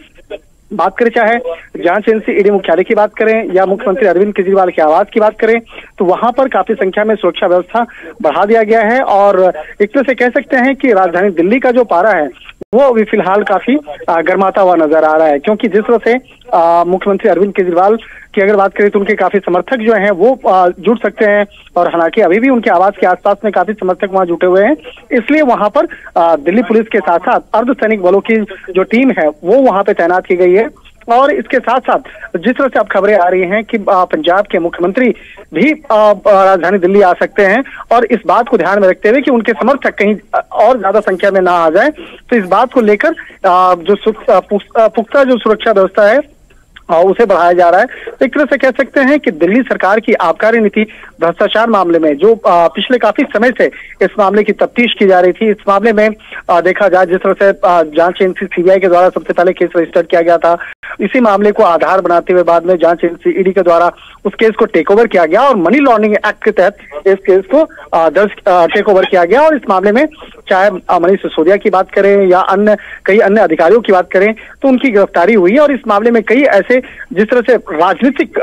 बात करें चाहे जांच एजेंसी ईडी मुख्यालय की बात करें या मुख्यमंत्री अरविंद केजरीवाल के आवास की बात करें तो वहां पर काफी संख्या में सुरक्षा व्यवस्था बढ़ा दिया गया है। और एक तरह से कह सकते हैं कि राजधानी दिल्ली का जो पारा है वो भी फिलहाल काफी गर्माता हुआ नजर आ रहा है, क्योंकि जिस तरह से मुख्यमंत्री अरविंद केजरीवाल की अगर बात करें तो उनके काफी समर्थक जो हैं वो जुट सकते हैं। और हालांकि अभी भी उनके आवास के आसपास में काफी समर्थक वहां जुटे हुए हैं, इसलिए वहां पर दिल्ली पुलिस के साथ साथ अर्धसैनिक बलों की जो टीम है वो वहां पे तैनात की गई है। और इसके साथ साथ जिस तरह से अब खबरें आ रही हैं कि पंजाब के मुख्यमंत्री भी राजधानी दिल्ली आ सकते हैं, और इस बात को ध्यान में रखते हुए कि उनके समर्थक कहीं और ज्यादा संख्या में ना आ जाए, तो इस बात को लेकर जो पुख्ता जो सुरक्षा व्यवस्था है और उसे बढ़ाया जा रहा है। एक तरह से कह सकते हैं कि दिल्ली सरकार की आबकारी नीति भ्रष्टाचार मामले में जो पिछले काफी समय से इस मामले की तफ्तीश की जा रही थी, इस मामले में देखा जाए जिस तरह से जांच एजेंसी सीबीआई के द्वारा सबसे पहले केस रजिस्टर किया गया था, इसी मामले को आधार बनाते हुए बाद में जांच एजेंसी ईडी के द्वारा उस केस को टेक ओवर किया गया और मनी लॉन्ड्रिंग एक्ट के तहत इस केस को दर्ज टेक ओवर किया गया। और इस मामले में चाहे मनीष सिसोदिया की बात करें या अन्य कई अन्य अधिकारियों की बात करें तो उनकी गिरफ्तारी हुई है। और इस मामले में कई ऐसे जिस तरह से राजनीतिक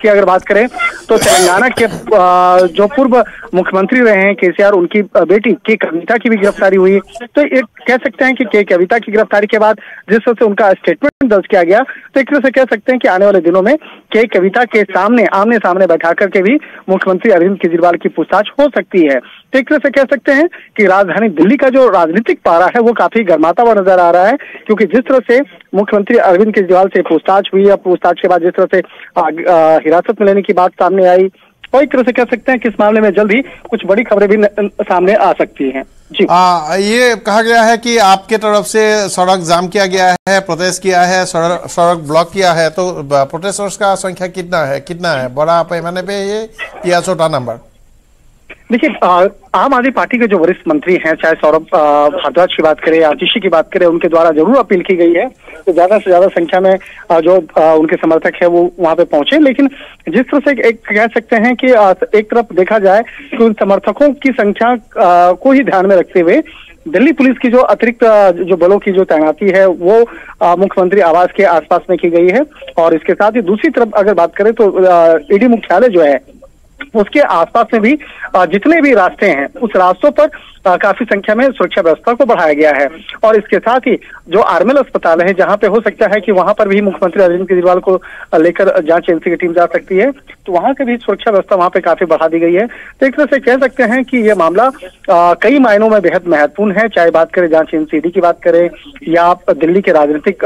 की अगर बात करें तो तेलंगाना के आ, जो पूर्व मुख्यमंत्री रहे हैं केसीआर, उनकी बेटी के कविता की भी गिरफ्तारी हुई। तो एक कह सकते हैं कि के कविता की गिरफ्तारी के बाद जिस तरह से उनका स्टेटमेंट दर्ज किया गया, तो एक तरह से कह सकते हैं कि आने वाले दिनों में के कविता के सामने आमने सामने बैठा करके भी मुख्यमंत्री अरविंद केजरीवाल की पूछताछ हो सकती है। तो एक तरह से कह सकते हैं कि राजधानी दिल्ली का जो राजनीतिक पारा है वो काफी गर्माता हुआ नजर आ रहा है, क्योंकि जिस तरह से मुख्यमंत्री अरविंद केजरीवाल से पूछताछ हुई है, पूछताछ के बाद जिस तरह से आ, आ, हिरासत में लेने की बात सामने आई, और एक तरह से कह सकते हैं कि इस मामले में जल्द ही कुछ बड़ी खबरें भी न, न, सामने आ सकती हैं। जी आ, ये कहा गया है कि आपके तरफ से सड़क जाम किया गया है, प्रोटेस्ट किया है, सड़क सड़क ब्लॉक किया है, तो प्रोटेस्टर्स का संख्या कितना है कितना है बड़ा पैमाने पे ये या छोटा नंबर? देखिए, आम आदमी पार्टी के जो वरिष्ठ मंत्री हैं, चाहे सौरभ भारद्वाज की बात करें, आतिशी की बात करें, उनके द्वारा जरूर अपील की गई है तो ज्यादा से ज्यादा संख्या में जो उनके समर्थक है वो वहां पे पहुंचे। लेकिन जिस तरह से एक कह सकते हैं कि एक तरफ देखा जाए कि उन समर्थकों की संख्या को ही ध्यान में रखते हुए दिल्ली पुलिस की जो अतिरिक्त जो बलों की जो तैनाती है वो मुख्यमंत्री आवास के आसपास में की गई है। और इसके साथ ही दूसरी तरफ अगर बात करें तो ईडी मुख्यालय जो है उसके आसपास में भी जितने भी रास्ते हैं उस रास्तों पर काफी संख्या में सुरक्षा व्यवस्था को बढ़ाया गया है। और इसके साथ ही जो आर्मेल अस्पताल है जहां पे हो सकता है कि वहां पर भी मुख्यमंत्री अरविंद केजरीवाल को लेकर जांच एजेंसी की टीम जा सकती है, तो वहां की भी सुरक्षा व्यवस्था वहां पे काफी बढ़ा दी गई है। तो एक तरह से कह सकते हैं कि ये मामला कई मायनों में बेहद महत्वपूर्ण है, चाहे बात करें जांच एनसीडी की बात करें या आप दिल्ली के राजनीतिक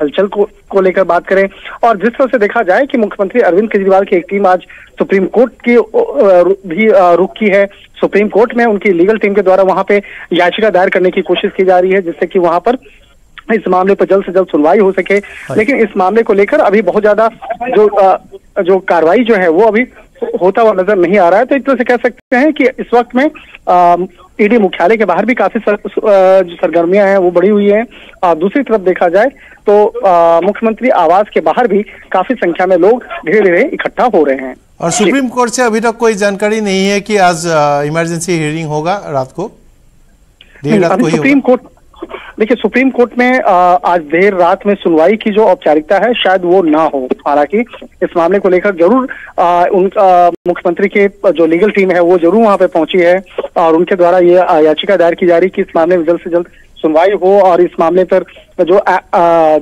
हलचल को, को लेकर बात करें। और जिस तरह से देखा जाए कि मुख्यमंत्री अरविंद केजरीवाल की एक टीम आज सुप्रीम कोर्ट की भी रुख की है, सुप्रीम कोर्ट में उनकी लीगल टीम के द्वारा वहां पे याचिका दायर करने की कोशिश की जा रही है जिससे कि वहां पर इस मामले पर जल्द से जल्द सुनवाई हो सके। लेकिन इस मामले को लेकर अभी बहुत ज्यादा जो जो कार्रवाई जो है वो अभी होता हुआ नजर नहीं आ रहा है। तो एक तरह से कह सकते हैं कि इस वक्त में ईडी मुख्यालय के बाहर भी काफी सर, जो सरगर्मियां हैं वो बढ़ी हुई हैं। दूसरी तरफ देखा जाए तो मुख्यमंत्री आवास के बाहर भी काफी संख्या में लोग धीरे धीरे इकट्ठा हो रहे हैं। और सुप्रीम कोर्ट से अभी तक कोई जानकारी नहीं है कि आज इमरजेंसी हियरिंग होगा रात को, रात को सुप्रीम कोर्ट। देखिए सुप्रीम कोर्ट में आ, आज देर रात में सुनवाई की जो औपचारिकता है शायद वो ना हो। हालांकि इस मामले को लेकर जरूर आ, उन मुख्यमंत्री के जो लीगल टीम है वो जरूर वहां पे पहुंची है और उनके द्वारा ये याचिका दायर की जा रही है कि इस मामले में जल्द से जल्द सुनवाई हो और इस मामले पर जो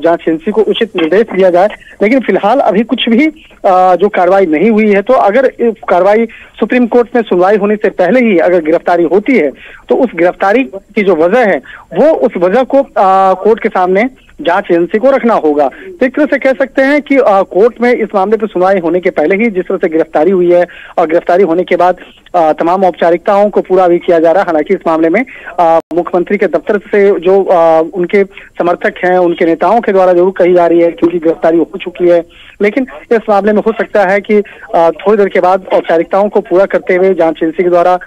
जांच एजेंसी को उचित निर्देश दिया जाए। लेकिन फिलहाल अभी कुछ भी आ, जो कार्रवाई नहीं हुई है। तो अगर कार्रवाई सुप्रीम कोर्ट में सुनवाई होने से पहले ही अगर गिरफ्तारी होती है तो उस गिरफ्तारी की जो वजह है वो उस वजह को आ, कोर्ट के सामने जांच एजेंसी को रखना होगा। तो एक तरह से कह सकते हैं कि आ, कोर्ट में इस मामले पर सुनवाई होने के पहले ही जिस तरह से गिरफ्तारी हुई है और गिरफ्तारी होने के बाद आ, तमाम औपचारिकताओं को पूरा भी किया जा रहा है। हालांकि इस मामले में मुख्यमंत्री के दफ्तर से जो आ, उनके समर्थक हैं उनके नेताओं के द्वारा जरूर कही जा रही है क्योंकि गिरफ्तारी हो चुकी है। लेकिन इस मामले में हो सकता है कि आ, थोड़ी देर के बाद औपचारिकताओं को पूरा करते हुए जांच एजेंसी के द्वारा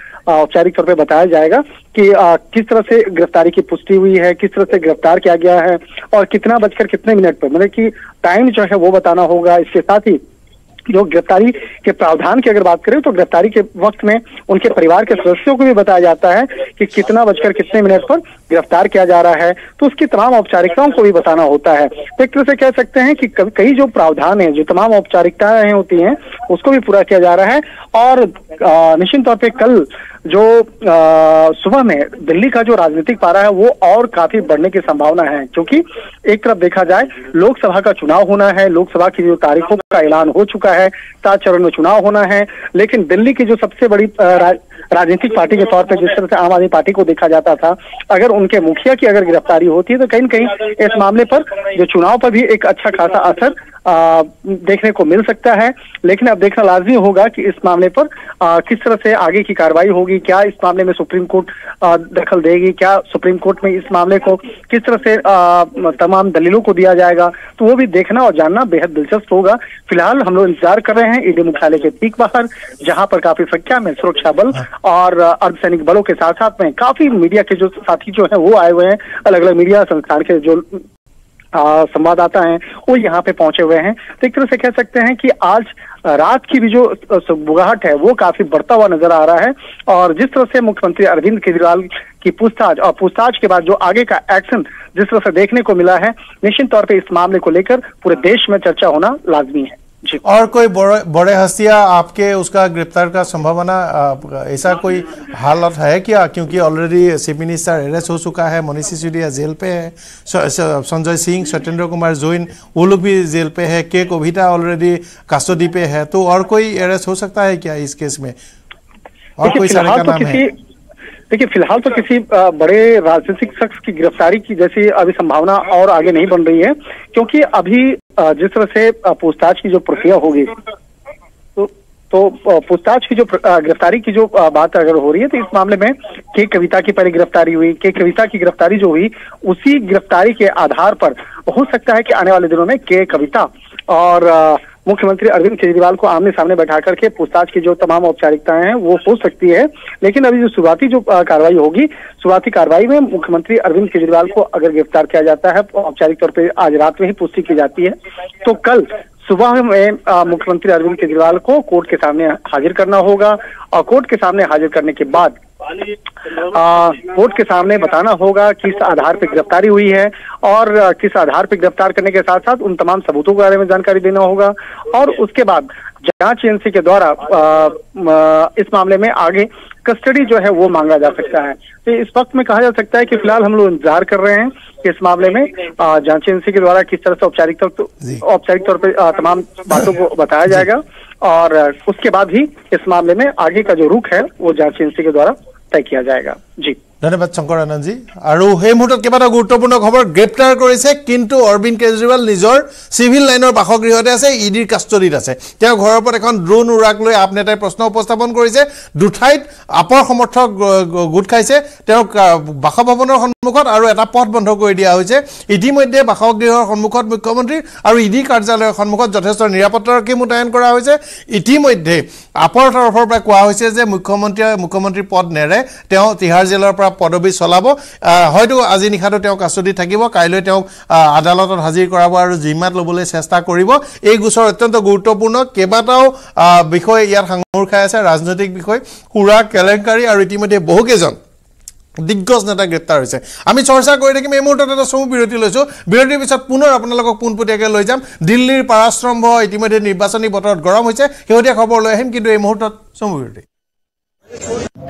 औपचारिक तौर पर बताया जाएगा कि आ, किस तरह से गिरफ्तारी की पुष्टि हुई है, किस तरह से गिरफ्तार किया गया है और कितना बजकर कितने मिनट पर, मतलब कि टाइम जो है वो बताना होगा। इसके साथ ही जो गिरफ्तारी के प्रावधान की अगर बात करें तो गिरफ्तारी के वक्त में उनके परिवार के सदस्यों को भी बताया जाता है कि कितना बजकर कितने मिनट पर गिरफ्तार किया जा रहा है, तो उसकी तमाम औपचारिकताओं को भी बताना होता है। तो एक तरह से कह सकते हैं कि कई जो प्रावधान है, जो तमाम औपचारिकताएं होती हैं उसको भी पूरा किया जा रहा है। और निश्चित तौर पर कल जो सुबह में दिल्ली का जो राजनीतिक पारा है वो और काफी बढ़ने की संभावना है क्योंकि एक तरफ देखा जाए लोकसभा का चुनाव होना है, लोकसभा की जो तारीखों का ऐलान हो चुका है, सात चरण में चुनाव होना है। लेकिन दिल्ली की जो सबसे बड़ी राजनीतिक पार्टी के तौर पर जिस तरह से आम आदमी पार्टी को देखा जाता था, अगर उनके मुखिया की अगर गिरफ्तारी होती है तो कहीं ना कहीं इस मामले पर जो चुनाव पर भी एक अच्छा खासा असर आ, देखने को मिल सकता है। लेकिन अब देखना लाजमी होगा कि इस मामले पर आ, किस तरह से आगे की कार्रवाई होगी, क्या इस मामले में सुप्रीम कोर्ट आ, दखल देगी, क्या सुप्रीम कोर्ट में इस मामले को किस तरह से आ, तमाम दलीलों को दिया जाएगा, तो वो भी देखना और जानना बेहद दिलचस्प होगा। फिलहाल हम लोग इंतजार कर रहे हैं ईडी मुख्यालय के ठीक बाहर, जहां पर काफी संख्या में सुरक्षा बल और अर्धसैनिक बलों के साथ साथ में काफी मीडिया के जो साथी जो है वो आए हुए हैं, अलग अलग मीडिया संस्थान के जो संवाददाता हैं वो यहाँ पे पहुंचे हुए हैं। तो एक तरह से कह सकते हैं कि आज रात की भी जो बुगाहट है वो काफी बढ़ता हुआ नजर आ रहा है। और जिस तरह से मुख्यमंत्री अरविंद केजरीवाल की पूछताछ और पूछताछ के बाद जो आगे का एक्शन जिस तरह से देखने को मिला है, निश्चित तौर पे इस मामले को लेकर पूरे देश में चर्चा होना लाजमी है। जी, और कोई बड़े बड़े हस्तियां आपके उसका गिरफ्तार का संभावना, ऐसा कोई हालत है क्या? क्योंकि ऑलरेडी चीफ मिनिस्टर अरेस्ट हो चुका है, मनीष सिसोदिया जेल पे है, संजय सिंह, सत्येंद्र कुमार जैन वो लोग भी जेल पे है, के कविता ऑलरेडी कस्टडी पे है, तो और कोई अरेस्ट हो सकता है क्या इस केस में? और कोई सारे का नाम है? देखिए फिलहाल तो किसी बड़े राजनीतिक शख्स की गिरफ्तारी की जैसी अभी संभावना और आगे नहीं बन रही है क्योंकि अभी जिस तरह से पूछताछ की जो प्रक्रिया होगी तो तो पूछताछ की जो गिरफ्तारी की जो बात अगर हो रही है तो इस मामले में के कविता की पहले गिरफ्तारी हुई, के कविता की गिरफ्तारी जो हुई उसी गिरफ्तारी के आधार पर हो सकता है कि आने वाले दिनों में के कविता और मुख्यमंत्री अरविंद केजरीवाल को आमने सामने बैठा करके पूछताछ की जो तमाम औपचारिकताएं हैं वो हो सकती है। लेकिन अभी जो शुरुआती जो कार्रवाई होगी, शुरुआती कार्रवाई में मुख्यमंत्री अरविंद केजरीवाल को अगर गिरफ्तार किया जाता है, औपचारिक तौर पे आज रात में ही पुष्टि की जाती है, तो कल सुबह में मुख्यमंत्री अरविंद केजरीवाल को कोर्ट के सामने हाजिर करना होगा और कोर्ट के सामने हाजिर करने के बाद कोर्ट के सामने बताना होगा किस आधार पर गिरफ्तारी हुई है और किस आधार पर गिरफ्तार करने के साथ साथ उन तमाम सबूतों के बारे में जानकारी देना होगा। और उसके बाद जांच एजेंसी के द्वारा इस मामले में आगे कस्टडी जो है वो मांगा जा सकता है। तो इस वक्त में कहा जा सकता है कि फिलहाल हम लोग इंतजार कर रहे हैं कि इस मामले में जांच एजेंसी के द्वारा किस तरह से औपचारिक औपचारिक तौर पर तमाम बातों को बताया जाएगा और उसके बाद ही इस मामले में आगे का जो रुख है वो जांच एजेंसी के द्वारा तय किया जाएगा। जी धन्यवाद शंकर आनंद जी। और मुहूर्त क्या गुरुत्वपूर्ण खबर ग्रेप्तार किंतु अरविंद केजरीवाल निजर सिविल लाइनर बासगृहते इडिर कास्टडीत घर ऊपर एन ड्रोन उड़ाक लै आप नेताए प्रश्न उपस्थापन दुठाइत आपर समर्थक गोट खाइसे बासभवनर सन्मुखत और एटा पथ बंध कर दिया इतिमध्ये बासगृहर सन्मुखत मुख्यमंत्री और इडि कार्यालयर सन्मुखत जथेष्ट निरापत्तारक्षी मुतयन करा होइसे। इतिमध्ये आपर तरफर पर कोवा होइसे जे मुख्यमंत्री मुख्यमंत्री पद नेरे तेओ तिहार जेलर पदवी चलाब आज निशातो कास्टडी थाकिब काइले आदालत हाजिर कराब और जिम्मात लबले चेष्टा करिब। ए गोचर अत्यंत गुरुत्वपूर्ण केबाटाओ विषय इयात हांगुर खाइ आछे राजनैतिक विषय हुरा केलेंकारी और इतिमध्ये बहुकेजन दिग्गज नेता ग्रेप्तार होइसे। आमी चर्चा करि देखिम। ए मुहूर्तत एटा समूह बिरति लैछो। बिरतिर पिছত पुनर आपनालोকক पुनपुटियाके লৈ যাম। दिल्लीर पाराश्रम्भ इतिमध्ये निर्वाचनी बतरत गरम होइছে। हेउटिया खबर লৈ আহিম। किन्तु ए मुहूर्तत समूह बिरति